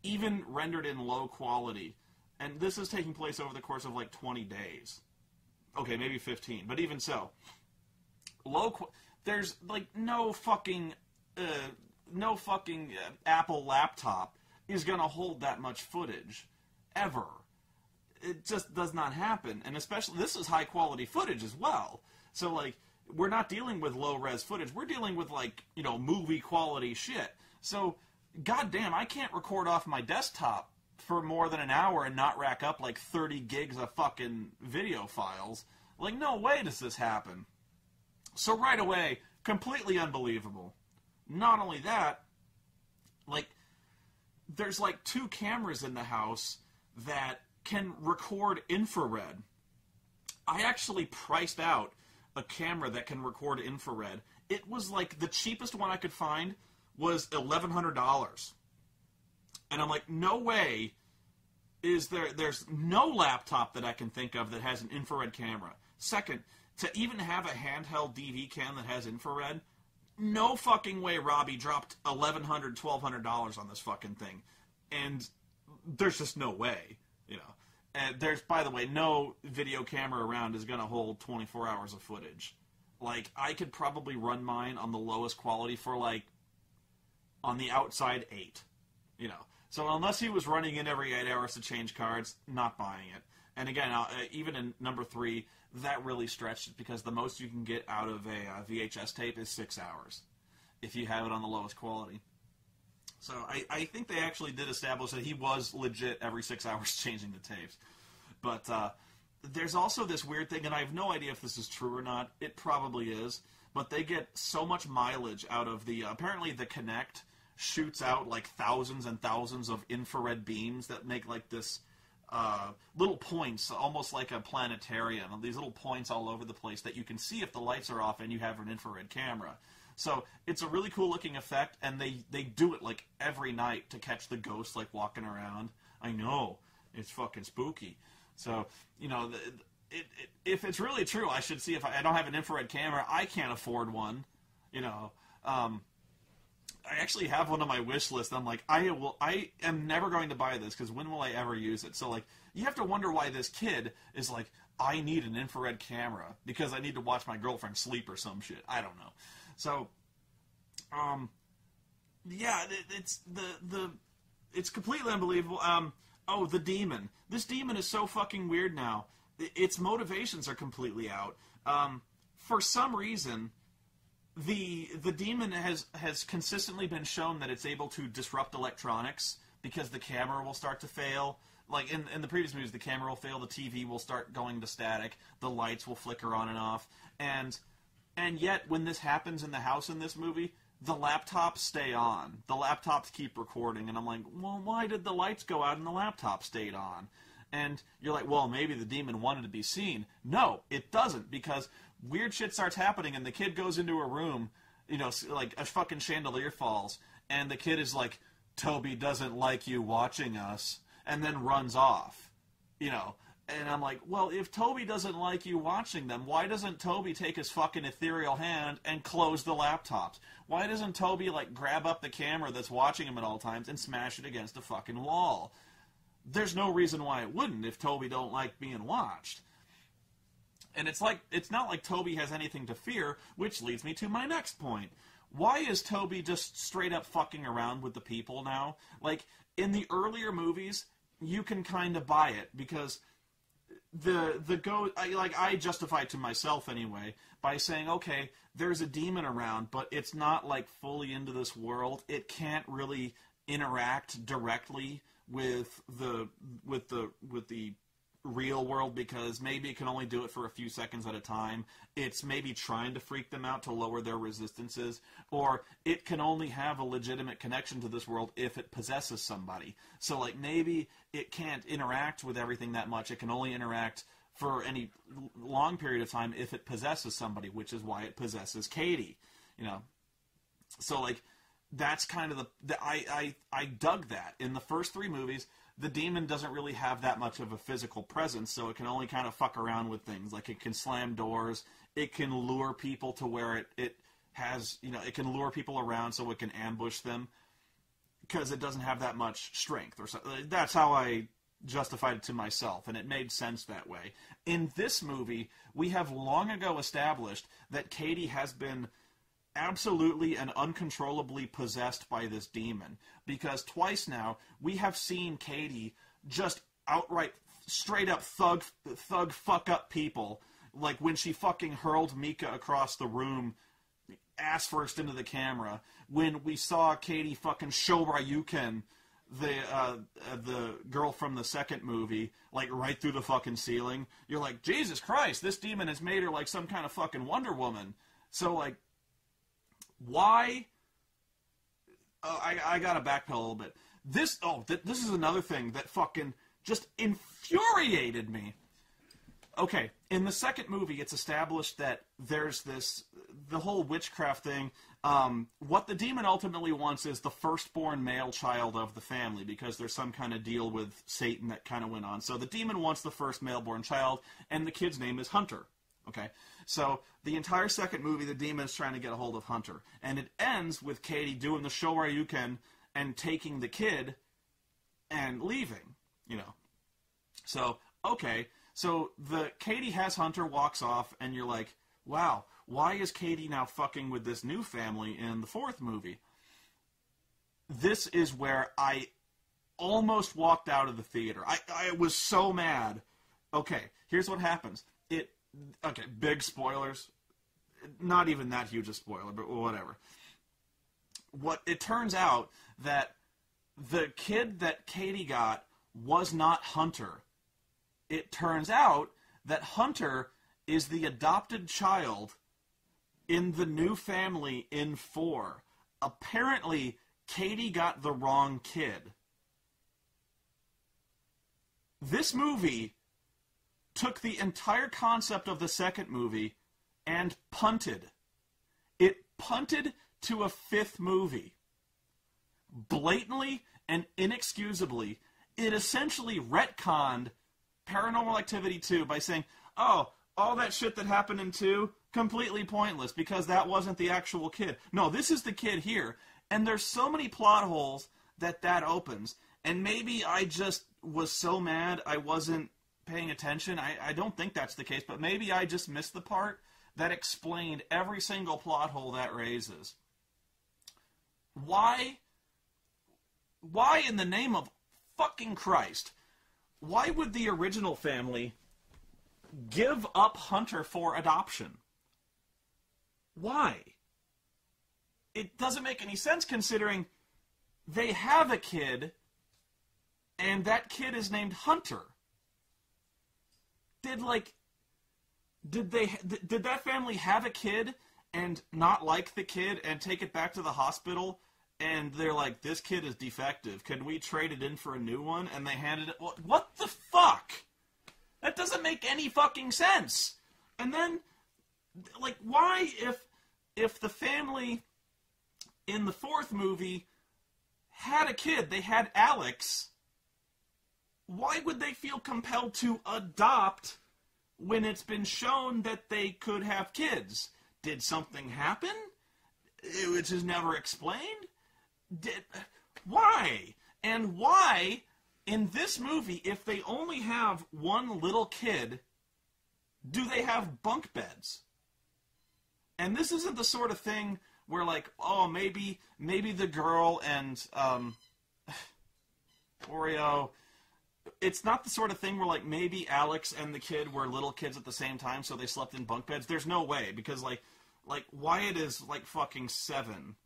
even rendered in low quality. And this is taking place over the course of like twenty days. Okay, maybe fifteen, but even so. Low qu there's like no fucking, uh, no fucking uh, Apple laptop is gonna hold that much footage, ever. It just does not happen, and especially this is high quality footage as well. So like, we're not dealing with low res footage. We're dealing with like, you know, movie quality shit. So goddamn, I can't record off my desktop for more than an hour and not rack up like thirty gigs of fucking video files. Like, no way does this happen. So right away, completely unbelievable. Not only that, like, there's like two cameras in the house that can record infrared. I actually priced out a camera that can record infrared. It was like the cheapest one I could find was eleven hundred dollars. And I'm like, no way is there, there's no laptop that I can think of that has an infrared camera. Second, to even have a handheld D V cam that has infrared, no fucking way Robbie dropped eleven hundred dollars, twelve hundred dollars on this fucking thing. And there's just no way, you know. And there's, by the way, no video camera around is going to hold twenty-four hours of footage. Like, I could probably run mine on the lowest quality for, like, on the outside eight, you know. So unless he was running in every eight hours to change cards, not buying it. And again, uh, even in number three, that really stretched because the most you can get out of a uh, V H S tape is six hours if you have it on the lowest quality. So I, I think they actually did establish that he was legit every six hours changing the tapes. But uh, there's also this weird thing, and I have no idea if this is true or not. It probably is. But they get so much mileage out of the... Uh, apparently the Kinect shoots out like thousands and thousands of infrared beams that make like this... Uh, little points, almost like a planetarium, and these little points all over the place that you can see if the lights are off and you have an infrared camera. So it's a really cool looking effect, and they, they do it like every night to catch the ghosts like walking around. I know, it's fucking spooky. So, you know, the, it, it, if it's really true, I should see if I, I don't have an infrared camera. I can't afford one, you know. Um, I actually have one on my wish list. I'm like, I will, I am never going to buy this because when will I ever use it? So like, you have to wonder why this kid is like, I need an infrared camera because I need to watch my girlfriend sleep or some shit. I don't know. So, um, yeah, it, it's the the, it's completely unbelievable. Um, oh, the demon. This demon is so fucking weird now. Its motivations are completely out. Um, for some reason. The the demon has, has consistently been shown that it's able to disrupt electronics because the camera will start to fail. Like, in, in the previous movies, the camera will fail, the T V will start going to static, the lights will flicker on and off. And and yet, when this happens in the house in this movie, the laptops stay on. The laptops keep recording, and I'm like, well, why did the lights go out and the laptop stayed on? And you're like, well, maybe the demon wanted to be seen. No, it doesn't, because... weird shit starts happening, and the kid goes into a room, you know, like a fucking chandelier falls, and the kid is like, Toby doesn't like you watching us, and then runs off, you know. And I'm like, well, if Toby doesn't like you watching them, why doesn't Toby take his fucking ethereal hand and close the laptops? Why doesn't Toby, like, grab up the camera that's watching him at all times and smash it against a fucking wall? There's no reason why it wouldn't if Toby don't like being watched. And it's like it's not like Toby has anything to fear, which leads me to my next point. Why is Toby just straight up fucking around with the people now? Like, in the earlier movies, you can kind of buy it, because the the go I, like I justify to myself anyway by saying, okay, there's a demon around, but it's not like fully into this world. It can't really interact directly with the with the with the real world, because maybe it can only do it for a few seconds at a time. It's maybe trying to freak them out to lower their resistances, or it can only have a legitimate connection to this world if it possesses somebody. So, like, maybe it can't interact with everything that much. It can only interact for any long period of time if it possesses somebody, which is why it possesses Katie, you know. So, like, that's kind of the... the I, I, I dug that. In the first three movies... the demon doesn't really have that much of a physical presence, so it can only kind of fuck around with things. Like, it can slam doors, it can lure people to where it, it has, you know, it can lure people around so it can ambush them, because it doesn't have that much strength or something. That's how I justified it to myself, and it made sense that way. In this movie, we have long ago established that Katie has been absolutely and uncontrollably possessed by this demon, because twice now we have seen Katie just outright straight up thug thug fuck up people, like when she fucking hurled Mika across the room ass first into the camera, when we saw Katie fucking show Ryuken, the uh, the girl from the second movie, like right through the fucking ceiling. You're like, Jesus Christ, this demon has made her like some kind of fucking Wonder Woman. So like, why? Uh, I, I gotta backpedal a little bit. This, oh, th this is another thing that fucking just infuriated me. Okay, in the second movie, it's established that there's this, the whole witchcraft thing, Um, what the demon ultimately wants is the firstborn male child of the family, because there's some kind of deal with Satan that kind of went on. So the demon wants the first male-born child, and the kid's name is Hunter. Okay, so the entire second movie, the demon's trying to get a hold of Hunter, and it ends with Katie doing the show where you can and taking the kid and leaving. You know, so okay, so the Katie has Hunter, walks off, and you're like, wow. Why is Katie now fucking with this new family in the fourth movie? This is where I almost walked out of the theater. I, I was so mad. Okay, here's what happens. It okay, big spoilers. Not even that huge a spoiler, but whatever. What it turns out that the kid that Katie got was not Hunter. It turns out that Hunter is the adopted child in the new family in four. Apparently, Katie got the wrong kid. This movie took the entire concept of the second movie and punted. It punted to a fifth movie. Blatantly and inexcusably, it essentially retconned Paranormal Activity two by saying, oh, all that shit that happened in two, completely pointless, because that wasn't the actual kid. No, this is the kid here, and there's so many plot holes that that opens, and maybe I just was so mad I wasn't paying attention. I, I don't think that's the case, but maybe I just missed the part that explained every single plot hole that raises. Why? Why in the name of fucking Christ? Why would the original family give up Hunter for adoption? Why? It doesn't make any sense, considering they have a kid, and that kid is named Hunter. Did, like, did they, did that family have a kid and not like the kid and take it back to the hospital, and they're like, this kid is defective, can we trade it in for a new one? And they handed it, what the fuck? That doesn't make any fucking sense. And then, like, why if if the family in the fourth movie had a kid, they had Alex, why would they feel compelled to adopt when it's been shown that they could have kids? Did something happen? It is never explained. Did, why? And why... in this movie, if they only have one little kid, do they have bunk beds? And this isn't the sort of thing where, like, oh, maybe maybe the girl and um, Oreo... It's not the sort of thing where, like, maybe Alex and the kid were little kids at the same time, so they slept in bunk beds. There's no way, because, like, like Wyatt is, like, fucking seven.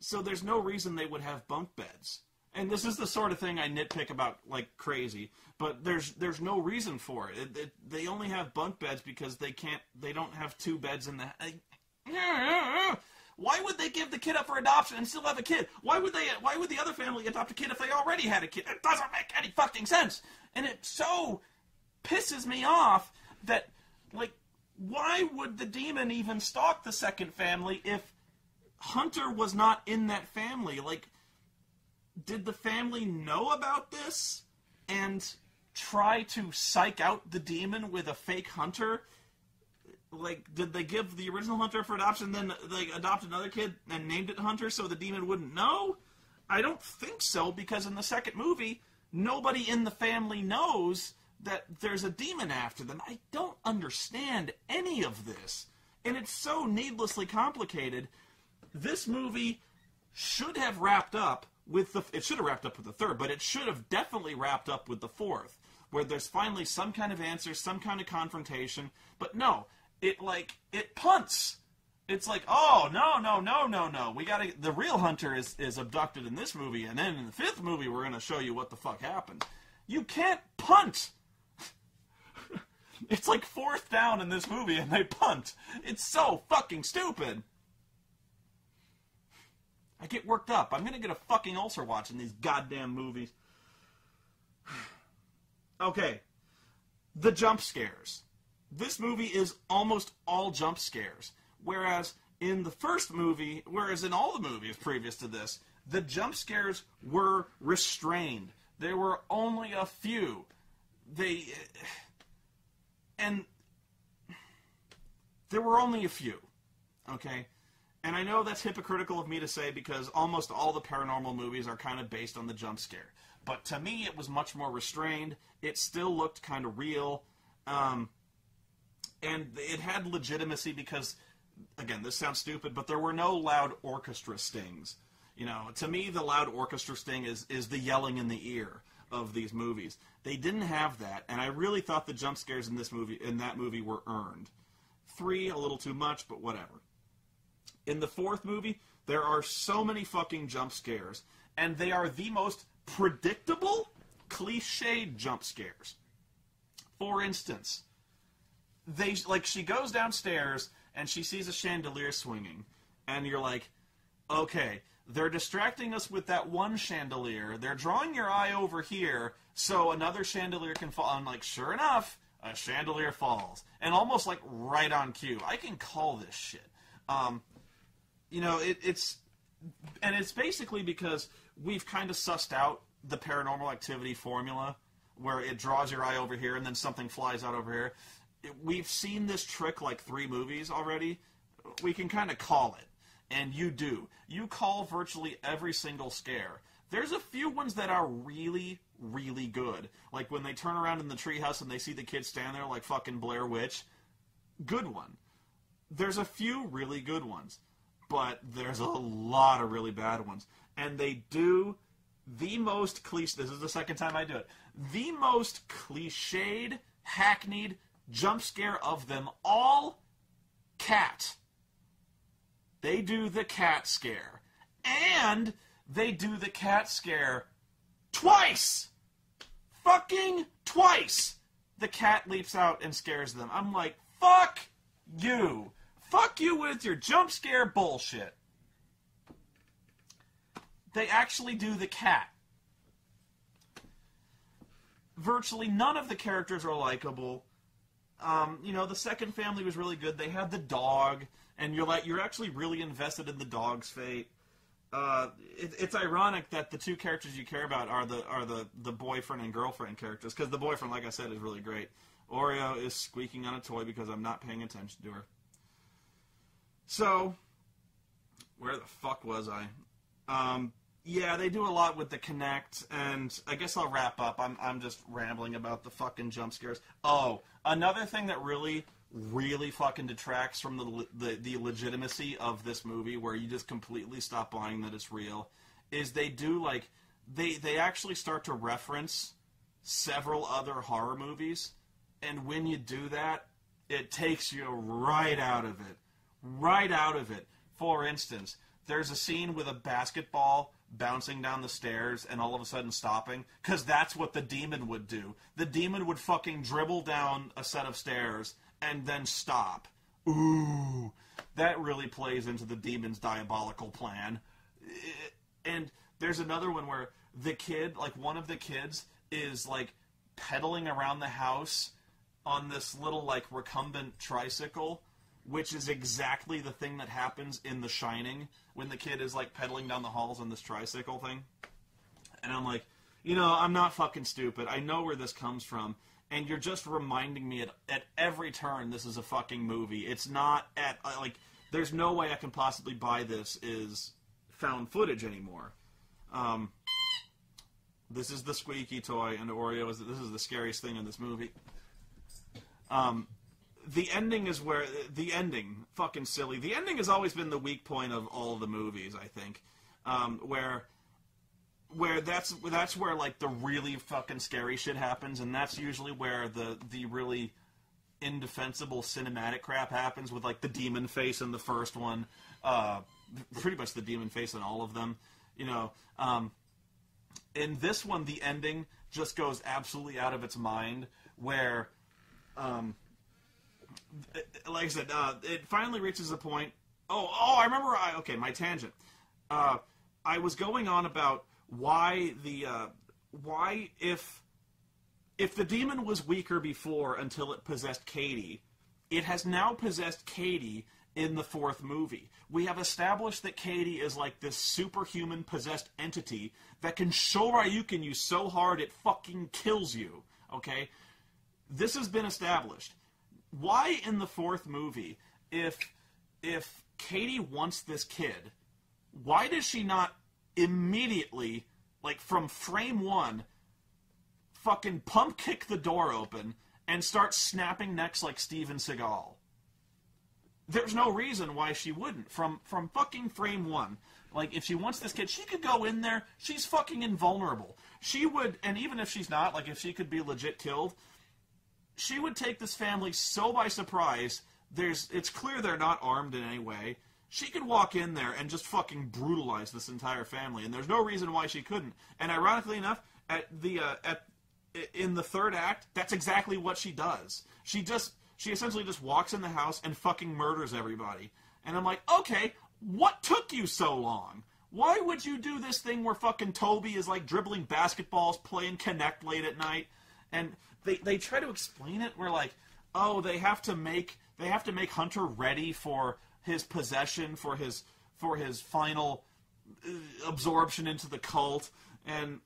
So there's no reason they would have bunk beds. And this is the sort of thing I nitpick about like crazy, but there's there's no reason for it. It, it they only have bunk beds because they can't they don't have two beds in the. I, why would they give the kid up for adoption and still have a kid? Why would they? Why would the other family adopt a kid if they already had a kid? It doesn't make any fucking sense, and it so pisses me off that, like, why would the demon even stalk the second family if Hunter was not in that family? Like, did the family know about this and try to psych out the demon with a fake Hunter? Like, did they give the original Hunter for adoption, then they adopt another kid and named it Hunter so the demon wouldn't know? I don't think so, because in the second movie, nobody in the family knows that there's a demon after them. I don't understand any of this, and it's so needlessly complicated. This movie should have wrapped up with the, it should have wrapped up with the third, but it should have definitely wrapped up with the fourth, where there's finally some kind of answer, some kind of confrontation. But no, it like it punts. It's like, oh no, no, no, no, no. We gotta the real Hunter is is abducted in this movie, and then in the fifth movie we're gonna show you what the fuck happened. You can't punt. It's like fourth down in this movie, and they punt. It's so fucking stupid. I get worked up. I'm going to get a fucking ulcer watching these goddamn movies. Okay. The jump scares. This movie is almost all jump scares. Whereas in the first movie, whereas in all the movies previous to this, the jump scares were restrained. There were only a few. They... And... There were only a few. Okay? And I know that's hypocritical of me to say because almost all the paranormal movies are kind of based on the jump scare. But to me, it was much more restrained. It still looked kind of real. Um, and it had legitimacy because, again, this sounds stupid, but there were no loud orchestra stings. You know, to me, the loud orchestra sting is, is the yelling in the ear of these movies. They didn't have that, and I really thought the jump scares in this movie, in that movie, were earned. Three, a little too much, but whatever. In the fourth movie, there are so many fucking jump scares, and they are the most predictable, cliched jump scares. For instance, they like she goes downstairs and she sees a chandelier swinging, and you're like, okay, they're distracting us with that one chandelier. They're drawing your eye over here so another chandelier can fall. I'm like, sure enough, a chandelier falls, and almost like right on cue. I can call this shit. Um, you know, it, it's and it's basically because we've kind of sussed out the Paranormal Activity formula, where it draws your eye over here and then something flies out over here. We've seen this trick like three movies already. We can kind of call it. And you do. You call virtually every single scare. There's a few ones that are really, really good. Like when they turn around in the treehouse and they see the kids stand there like fucking Blair Witch. Good one. There's a few really good ones. But there's a lot of really bad ones. And they do... the most cliche, this is the second time I do it, the most cliched, hackneyed jump scare of them all, cat. They do the cat scare. And they do the cat scare twice! Fucking twice! The cat leaps out and scares them. I'm like, fuck you. Fuck you with your jump scare bullshit. They actually do the cat. Virtually none of the characters are likable. Um, you know, the second family was really good. They had the dog, and you're like, you're actually really invested in the dog's fate. Uh, it, it's ironic that the two characters you care about are the are the the boyfriend and girlfriend characters, because the boyfriend, like I said, is really great. Oreo is squeaking on a toy because I'm not paying attention to her. So, where the fuck was I? Um... Yeah, they do a lot with the Kinect, and I guess I'll wrap up. I'm I'm just rambling about the fucking jump scares. Oh, another thing that really, really fucking detracts from the the, the legitimacy of this movie, where you just completely stop buying that it's real, is they do, like, they, they actually start to reference several other horror movies, and when you do that, it takes you right out of it. Right out of it. For instance... there's a scene with a basketball bouncing down the stairs and all of a sudden stopping, because that's what the demon would do. The demon would fucking dribble down a set of stairs and then stop. Ooh, that really plays into the demon's diabolical plan. And there's another one where the kid, like one of the kids, is like pedaling around the house on this little like recumbent tricycle, which is exactly the thing that happens in The Shining when the kid is, like, pedaling down the halls on this tricycle thing. And I'm like, you know, I'm not fucking stupid. I know where this comes from. And you're just reminding me at, at every turn this is a fucking movie. It's not at, like, there's no way I can possibly buy this is found footage anymore. Um, this is the squeaky toy, and Oreo is, this is the scariest thing in this movie. Um... The ending is where... The ending. Fucking silly. The ending has always been the weak point of all the movies, I think. Um, where... Where that's... That's where, like, the really fucking scary shit happens, and that's usually where the, the really indefensible cinematic crap happens with, like, the demon face in the first one. Uh, pretty much the demon face in all of them. You know, um... in this one, the ending just goes absolutely out of its mind, where, um... like I said, uh, it finally reaches a point... Oh, oh, I remember... I, okay, my tangent. Uh, I was going on about why the... Uh, why if... If the demon was weaker before until it possessed Katie, it has now possessed Katie in the fourth movie. We have established that Katie is like this superhuman possessed entity that can Shoryuken you so hard it fucking kills you, okay? This has been established. Why in the fourth movie, if, if Katie wants this kid, why does she not immediately, like from frame one, fucking pump kick the door open and start snapping necks like Steven Seagal? There's no reason why she wouldn't. From from fucking frame one, like, if she wants this kid, she could go in there. She's fucking invulnerable. She would, and even if she's not, like, if she could be legit killed, she would take this family so by surprise. There's, it's clear they're not armed in any way. She could walk in there and just fucking brutalize this entire family, and there's no reason why she couldn't. And ironically enough, at the uh, at in the third act, that's exactly what she does. She just... She essentially just walks in the house and fucking murders everybody. And I'm like, okay, what took you so long? Why would you do this thing where fucking Toby is like dribbling basketballs, playing Kinect late at night? And they, they try to explain it where like, oh, they have to make they have to make Hunter ready for his possession, for his for his final uh, absorption into the cult. And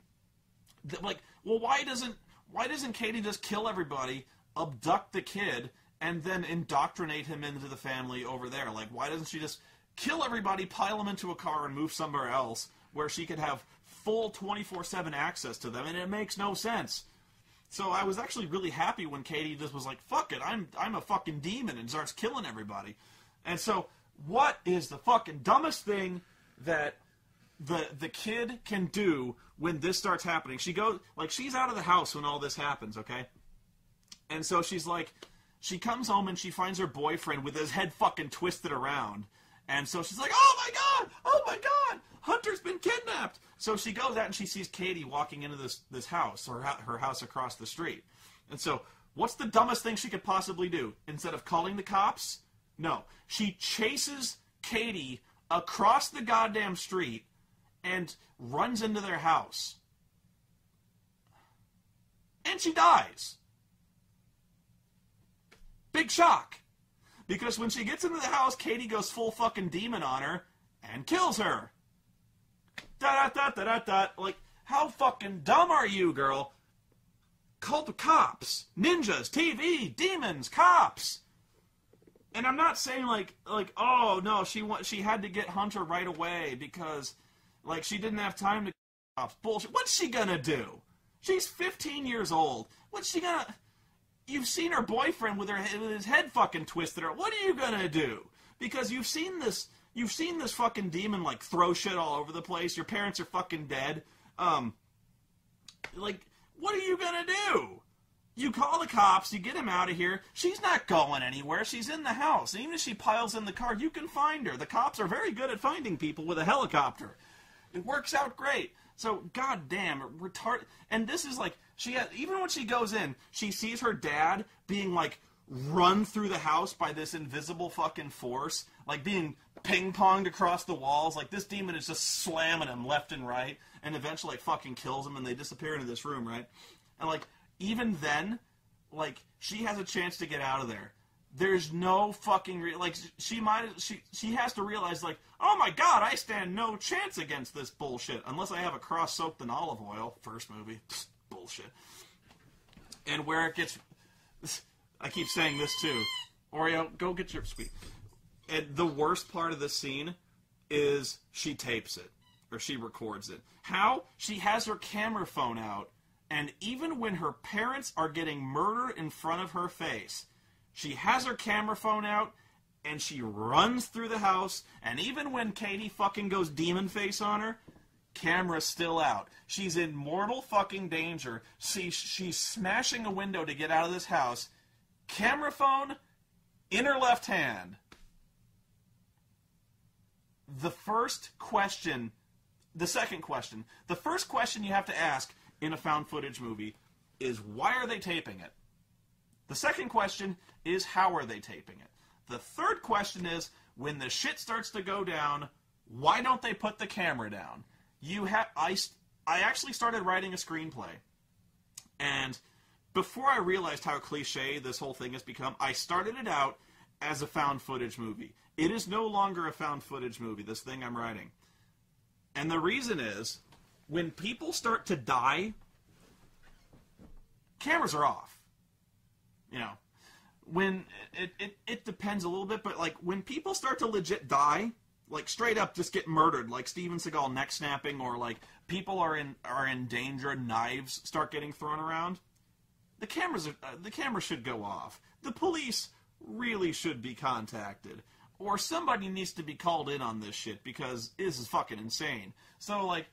like, well, why doesn't why doesn't Katie just kill everybody, abduct the kid, and then indoctrinate him into the family over there? Like, why doesn't she just kill everybody, pile them into a car, and move somewhere else where she could have full twenty-four seven access to them? And it makes no sense. So I was actually really happy when Katie just was like, fuck it, I'm, I'm a fucking demon, and starts killing everybody. And so what is the fucking dumbest thing that the the kid can do when this starts happening? She goes, like, she's out of the house when all this happens, okay? And so she's like, she comes home and she finds her boyfriend with his head fucking twisted around. And so she's like, oh my god, oh my god, Hunter's been kidnapped. So she goes out and she sees Katie walking into this, this house, or her house across the street. And so what's the dumbest thing she could possibly do? Instead of calling the cops? No. She chases Katie across the goddamn street and runs into their house. And she dies. Big shock. Because when she gets into the house, Katie goes full fucking demon on her and kills her. Da-da-da-da-da-da. Like, how fucking dumb are you, girl? Cult of cops. Ninjas. T V. Demons. Cops. And I'm not saying, like, like oh, no, she wa she had to get Hunter right away because, like, she didn't have time to get cops. Bullshit. What's she gonna do? She's fifteen years old. What's she gonna... You've seen her boyfriend with, her, with his head fucking twisted. What are you gonna do? Because you've seen this, you've seen this fucking demon like throw shit all over the place. Your parents are fucking dead. Um, like, what are you gonna do? You call the cops. You get him out of here. She's not going anywhere. She's in the house. And even if she piles in the car, you can find her. The cops are very good at finding people with a helicopter. It works out great. So, goddamn, retard. And this is like, she has, even when she goes in, she sees her dad being, like, run through the house by this invisible fucking force. Like, being ping-ponged across the walls. Like, this demon is just slamming him left and right. And eventually, like, fucking kills him, and they disappear into this room, right? And, like, even then, like, she has a chance to get out of there. There's no fucking... Re like, she might... She, she has to realize, like, oh my god, I stand no chance against this bullshit. Unless I have a cross soaked in olive oil. First movie. Psst, bullshit. And where it gets... I keep saying this, too. Oreo, go get your... Sweet. And the worst part of this scene is she tapes it. Or she records it. How? She has her camera phone out, and even when her parents are getting murdered in front of her face... She has her camera phone out, and she runs through the house, and even when Katie fucking goes demon face on her, camera's still out. She's in mortal fucking danger. She, she's smashing a window to get out of this house. Camera phone in her left hand. The first question, the second question, the first question you have to ask in a found footage movie is, why are they taping it? The second question is, how are they taping it? The third question is, when the shit starts to go down, why don't they put the camera down? You ha I, st I actually started writing a screenplay. And before I realized how cliche this whole thing has become, I started it out as a found footage movie. It is no longer a found footage movie, this thing I'm writing. And the reason is, when people start to die, cameras are off. You know, when it, it, it depends a little bit, but like when people start to legit die, like straight up just get murdered, like Steven Seagal neck snapping, or like people are in are in danger, knives start getting thrown around, the cameras are, uh, the camera should go off. The police really should be contacted, or somebody needs to be called in on this shit, because this is fucking insane. So like,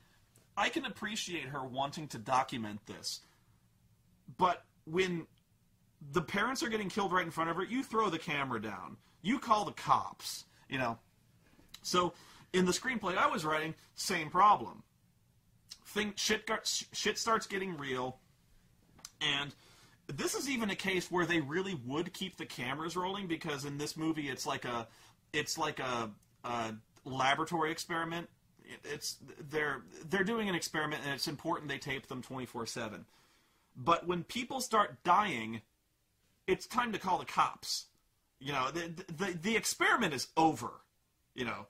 I can appreciate her wanting to document this, but when the parents are getting killed right in front of her, you throw the camera down. You call the cops, you know. So, in the screenplay I was writing, same problem. Think shit, got, shit starts getting real, and this is even a case where they really would keep the cameras rolling, because in this movie it's like a, it's like a, a laboratory experiment. It's they're they're doing an experiment, and it's important they tape them twenty-four seven. But when people start dying, it's time to call the cops. You know, the the, the experiment is over. You know,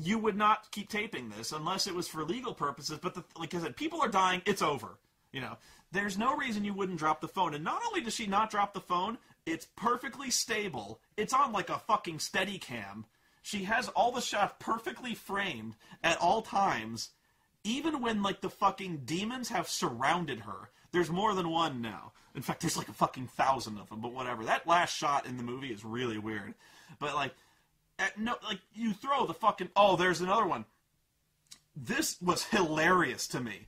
you would not keep taping this unless it was for legal purposes. But the, like I said, people are dying. It's over. You know, there's no reason you wouldn't drop the phone. And not only does she not drop the phone, it's perfectly stable. It's on like a fucking Steadicam. She has all the shots perfectly framed at all times, even when like the fucking demons have surrounded her. There's more than one now. In fact, there's like a fucking thousand of them. But whatever. That last shot in the movie is really weird. But like. At no, like, you throw the fucking... Oh, there's another one. This was hilarious to me.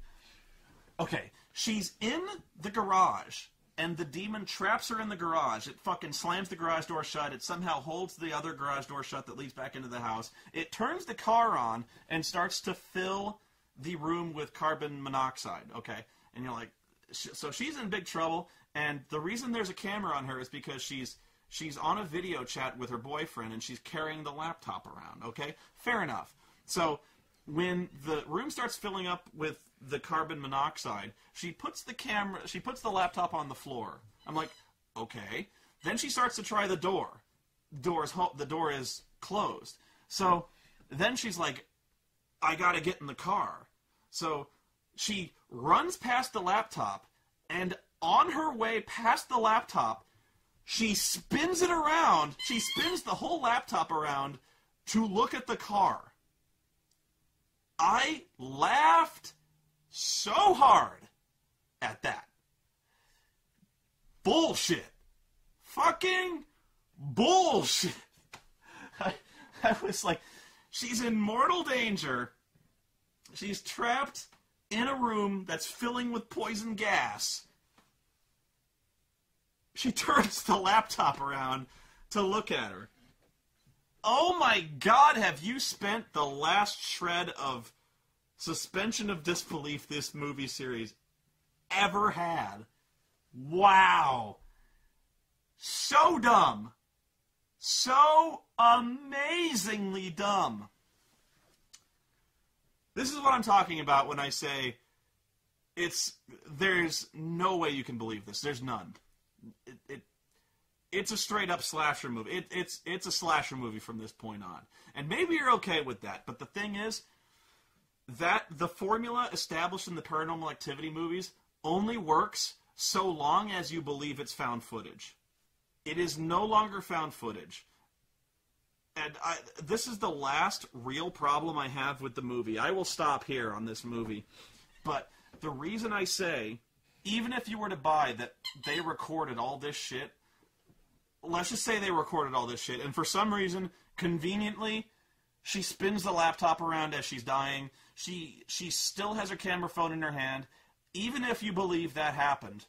Okay, she's in the garage, and the demon traps her in the garage. It fucking slams the garage door shut. It somehow holds the other garage door shut that leads back into the house. It turns the car on and starts to fill the room with carbon monoxide, okay? And you're like... So she's in big trouble, and the reason there's a camera on her is because she's... She's on a video chat with her boyfriend, and she's carrying the laptop around, okay? Fair enough. So when the room starts filling up with the carbon monoxide, she puts the camera, she puts the laptop on the floor. I'm like, okay. Then she starts to try the door. Door's ho- the door is closed. So then she's like, I gotta get in the car. So she runs past the laptop, and on her way past the laptop, she spins it around. She spins the whole laptop around to look at the car. I laughed so hard at that. Bullshit. Fucking bullshit. I, I was like, she's in mortal danger. She's trapped in a room that's filling with poison gas. She turns the laptop around to look at her. Oh my God, have you spent the last shred of suspension of disbelief this movie series ever had? Wow. So dumb. So amazingly dumb. This is what I'm talking about when I say it's there's no way you can believe this. There's none. It, it it's a straight up slasher movie. It, it's it's a slasher movie from this point on, and maybe you're okay with that. But the thing is, that the formula established in the Paranormal Activity movies only works so long as you believe it's found footage. It is no longer found footage, and I, this is the last real problem I have with the movie. I will stop here on this movie, but the reason I say, even if you were to buy that they recorded all this shit, let's just say they recorded all this shit, and for some reason, conveniently, she spins the laptop around as she's dying, she, she still has her camera phone in her hand, even if you believe that happened.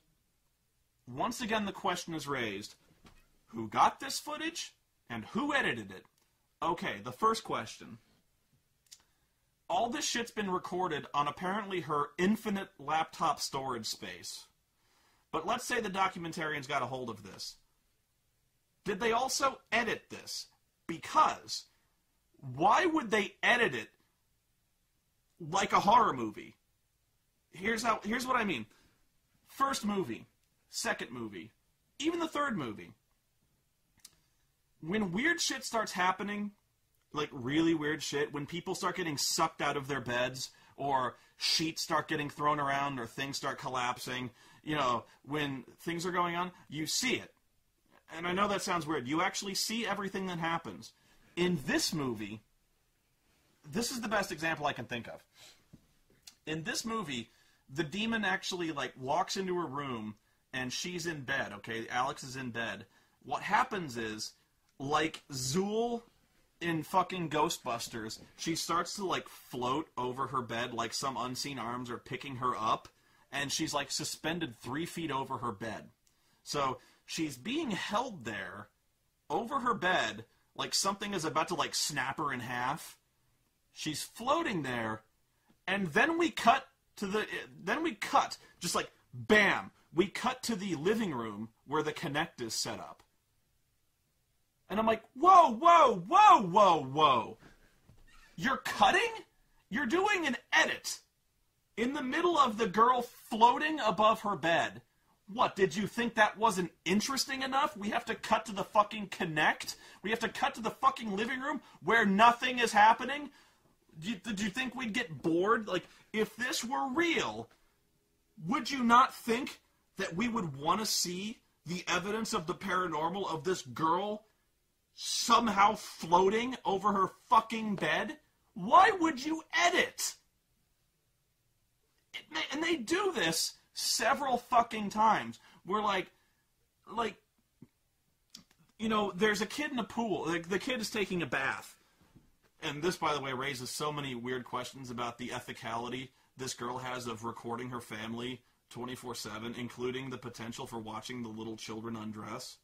Once again, the question is raised, who got this footage, and who edited it? Okay, the first question. All this shit's been recorded on apparently her infinite laptop storage space. But let's say the documentarians got a hold of this. Did they also edit this? Because why would they edit it like a horror movie? Here's how. Here's what I mean. First movie, second movie, even the third movie. when weird shit starts happening, like really weird shit, when people start getting sucked out of their beds, or sheets start getting thrown around, or things start collapsing, you know, when things are going on, you see it. And I know that sounds weird. You actually see everything that happens. In this movie, this is the best example I can think of. In this movie, the demon actually, like, walks into a room, and she's in bed, okay? Alex is in bed. What happens is, like Zool in fucking Ghostbusters, she starts to, like, float over her bed, like some unseen arms are picking her up, and she's, like, suspended three feet over her bed. So she's being held there, over her bed, like something is about to, like, snap her in half. She's floating there, and then we cut to the, then we cut, just like, bam, we cut to the living room where the Kinect is set up. And I'm like, whoa, whoa, whoa, whoa, whoa. You're cutting? You're doing an edit in the middle of the girl floating above her bed. What, did you think that wasn't interesting enough? We have to cut to the fucking Kinect? We have to cut to the fucking living room where nothing is happening? Did you, you think we'd get bored? Like, if this were real, would you not think that we would want to see the evidence of the paranormal of this girl somehow floating over her fucking bed? Why would you edit? It, and they do this several fucking times. We're like, like, you know, there's a kid in a pool. The, the kid is taking a bath. And this, by the way, raises so many weird questions about the ethicality this girl has of recording her family twenty-four seven, including the potential for watching the little children undress.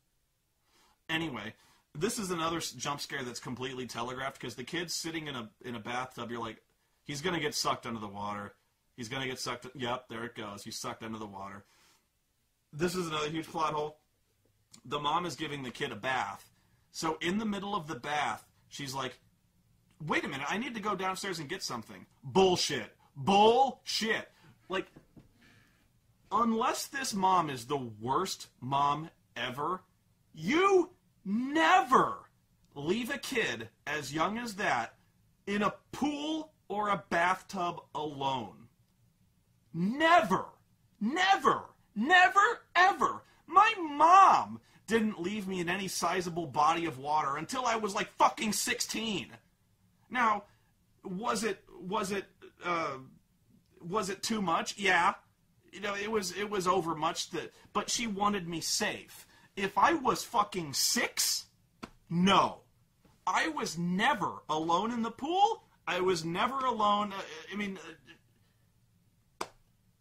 Anyway, this is another jump scare that's completely telegraphed, because the kid's sitting in a in a bathtub. You're like, he's going to get sucked under the water. He's going to get sucked. Yep, there it goes. He's sucked under the water. This is another huge plot hole. The mom is giving the kid a bath. So in the middle of the bath, she's like, wait a minute, I need to go downstairs and get something. Bullshit. Bullshit. Like, unless this mom is the worst mom ever, you never leave a kid as young as that in a pool or a bathtub alone. Never. Never. Never, ever. My mom didn't leave me in any sizable body of water until I was like fucking sixteen. Now, was it was it uh, was it too much? Yeah, you know, it was it was over much. That, but she wanted me safe. If I was fucking six, no, I was never alone in the pool. I was never alone. I mean,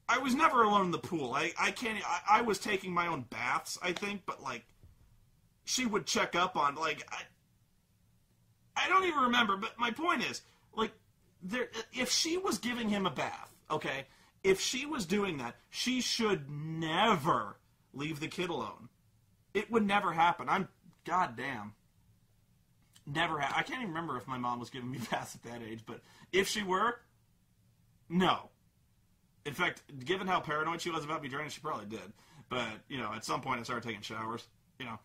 I was never alone in the pool. I I can't. I, I was taking my own baths, I think. But like, she would check up on like. I, I don't even remember, but my point is, like, there, if she was giving him a bath, okay, if she was doing that, she should never leave the kid alone. It would never happen. I'm, goddamn, never ha- I can't even remember if my mom was giving me baths at that age, but if she were, no. In fact, given how paranoid she was about me draining, she probably did. But, you know, at some point I started taking showers, you know.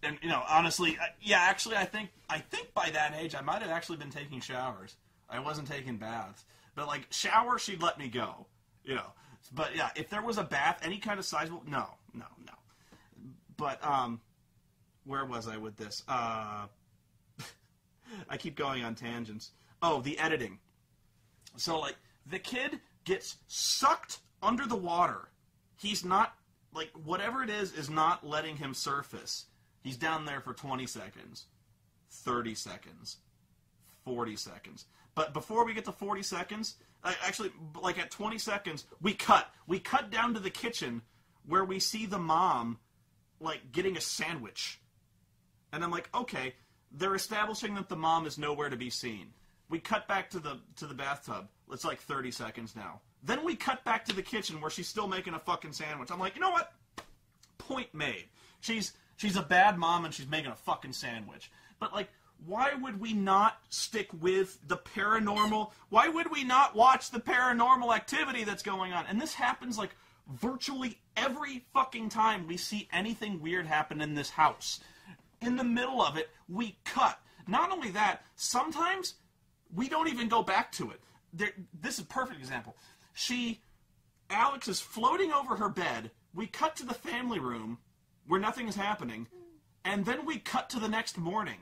And, you know, honestly, yeah, actually, I think I think by that age, I might have actually been taking showers. I wasn't taking baths. But, like, shower, she'd let me go, you know. But, yeah, if there was a bath, any kind of sizable, no, no, no. But, um, where was I with this? Uh, I keep going on tangents. Oh, the editing. So, like, the kid gets sucked under the water. He's not, like, whatever it is is not letting him surface. He's down there for twenty seconds, thirty seconds, forty seconds. But before we get to forty seconds, actually, like at twenty seconds, we cut. We cut down to the kitchen where we see the mom, like, getting a sandwich. And I'm like, okay, they're establishing that the mom is nowhere to be seen. We cut back to the to the bathtub. It's like thirty seconds now. Then we cut back to the kitchen where she's still making a fucking sandwich. I'm like, you know what? Point made. She's... She's a bad mom, and she's making a fucking sandwich. But, like, why would we not stick with the paranormal? Why would we not watch the paranormal activity that's going on? And this happens, like, virtually every fucking time we see anything weird happen in this house. in the middle of it, we cut. Not only that, sometimes we don't even go back to it. There, this is a perfect example. She, Alex is floating over her bed. We cut to the family room where nothing is happening, and then we cut to the next morning.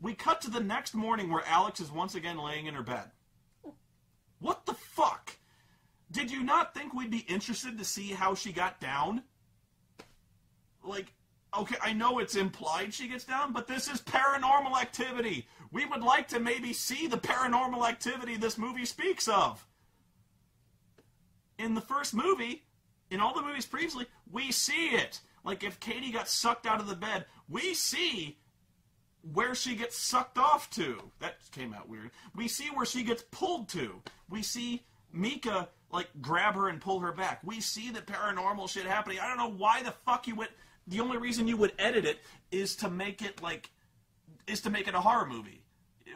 We cut to the next morning where Alex is once again laying in her bed. What the fuck? Did you not think we'd be interested to see how she got down? Like, okay, I know it's implied she gets down, but this is Paranormal Activity. We would like to maybe see the paranormal activity this movie speaks of. In the first movie, in all the movies previously, we see it. Like if Katie got sucked out of the bed, we see where she gets sucked off to. That came out weird. We see where she gets pulled to. We see Mika, like, grab her and pull her back. We see the paranormal shit happening. I don't know why the fuck you would... The only reason you would edit it is to make it, like... is to make it a horror movie.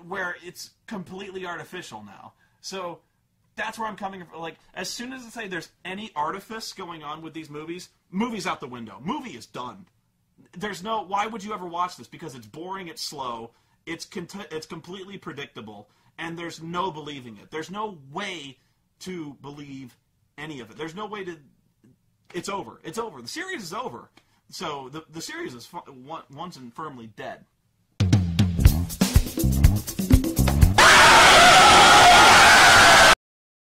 Where it's completely artificial now. So, that's where I'm coming from. Like, as soon as I say there's any artifice going on with these movies, movie's out the window. Movie is done. There's no... Why would you ever watch this? Because it's boring, it's slow, it's, con it's completely predictable, and there's no believing it. There's no way... to believe any of it. There's no way to... It's over. It's over. The series is over. So the, the series is fu once and firmly dead.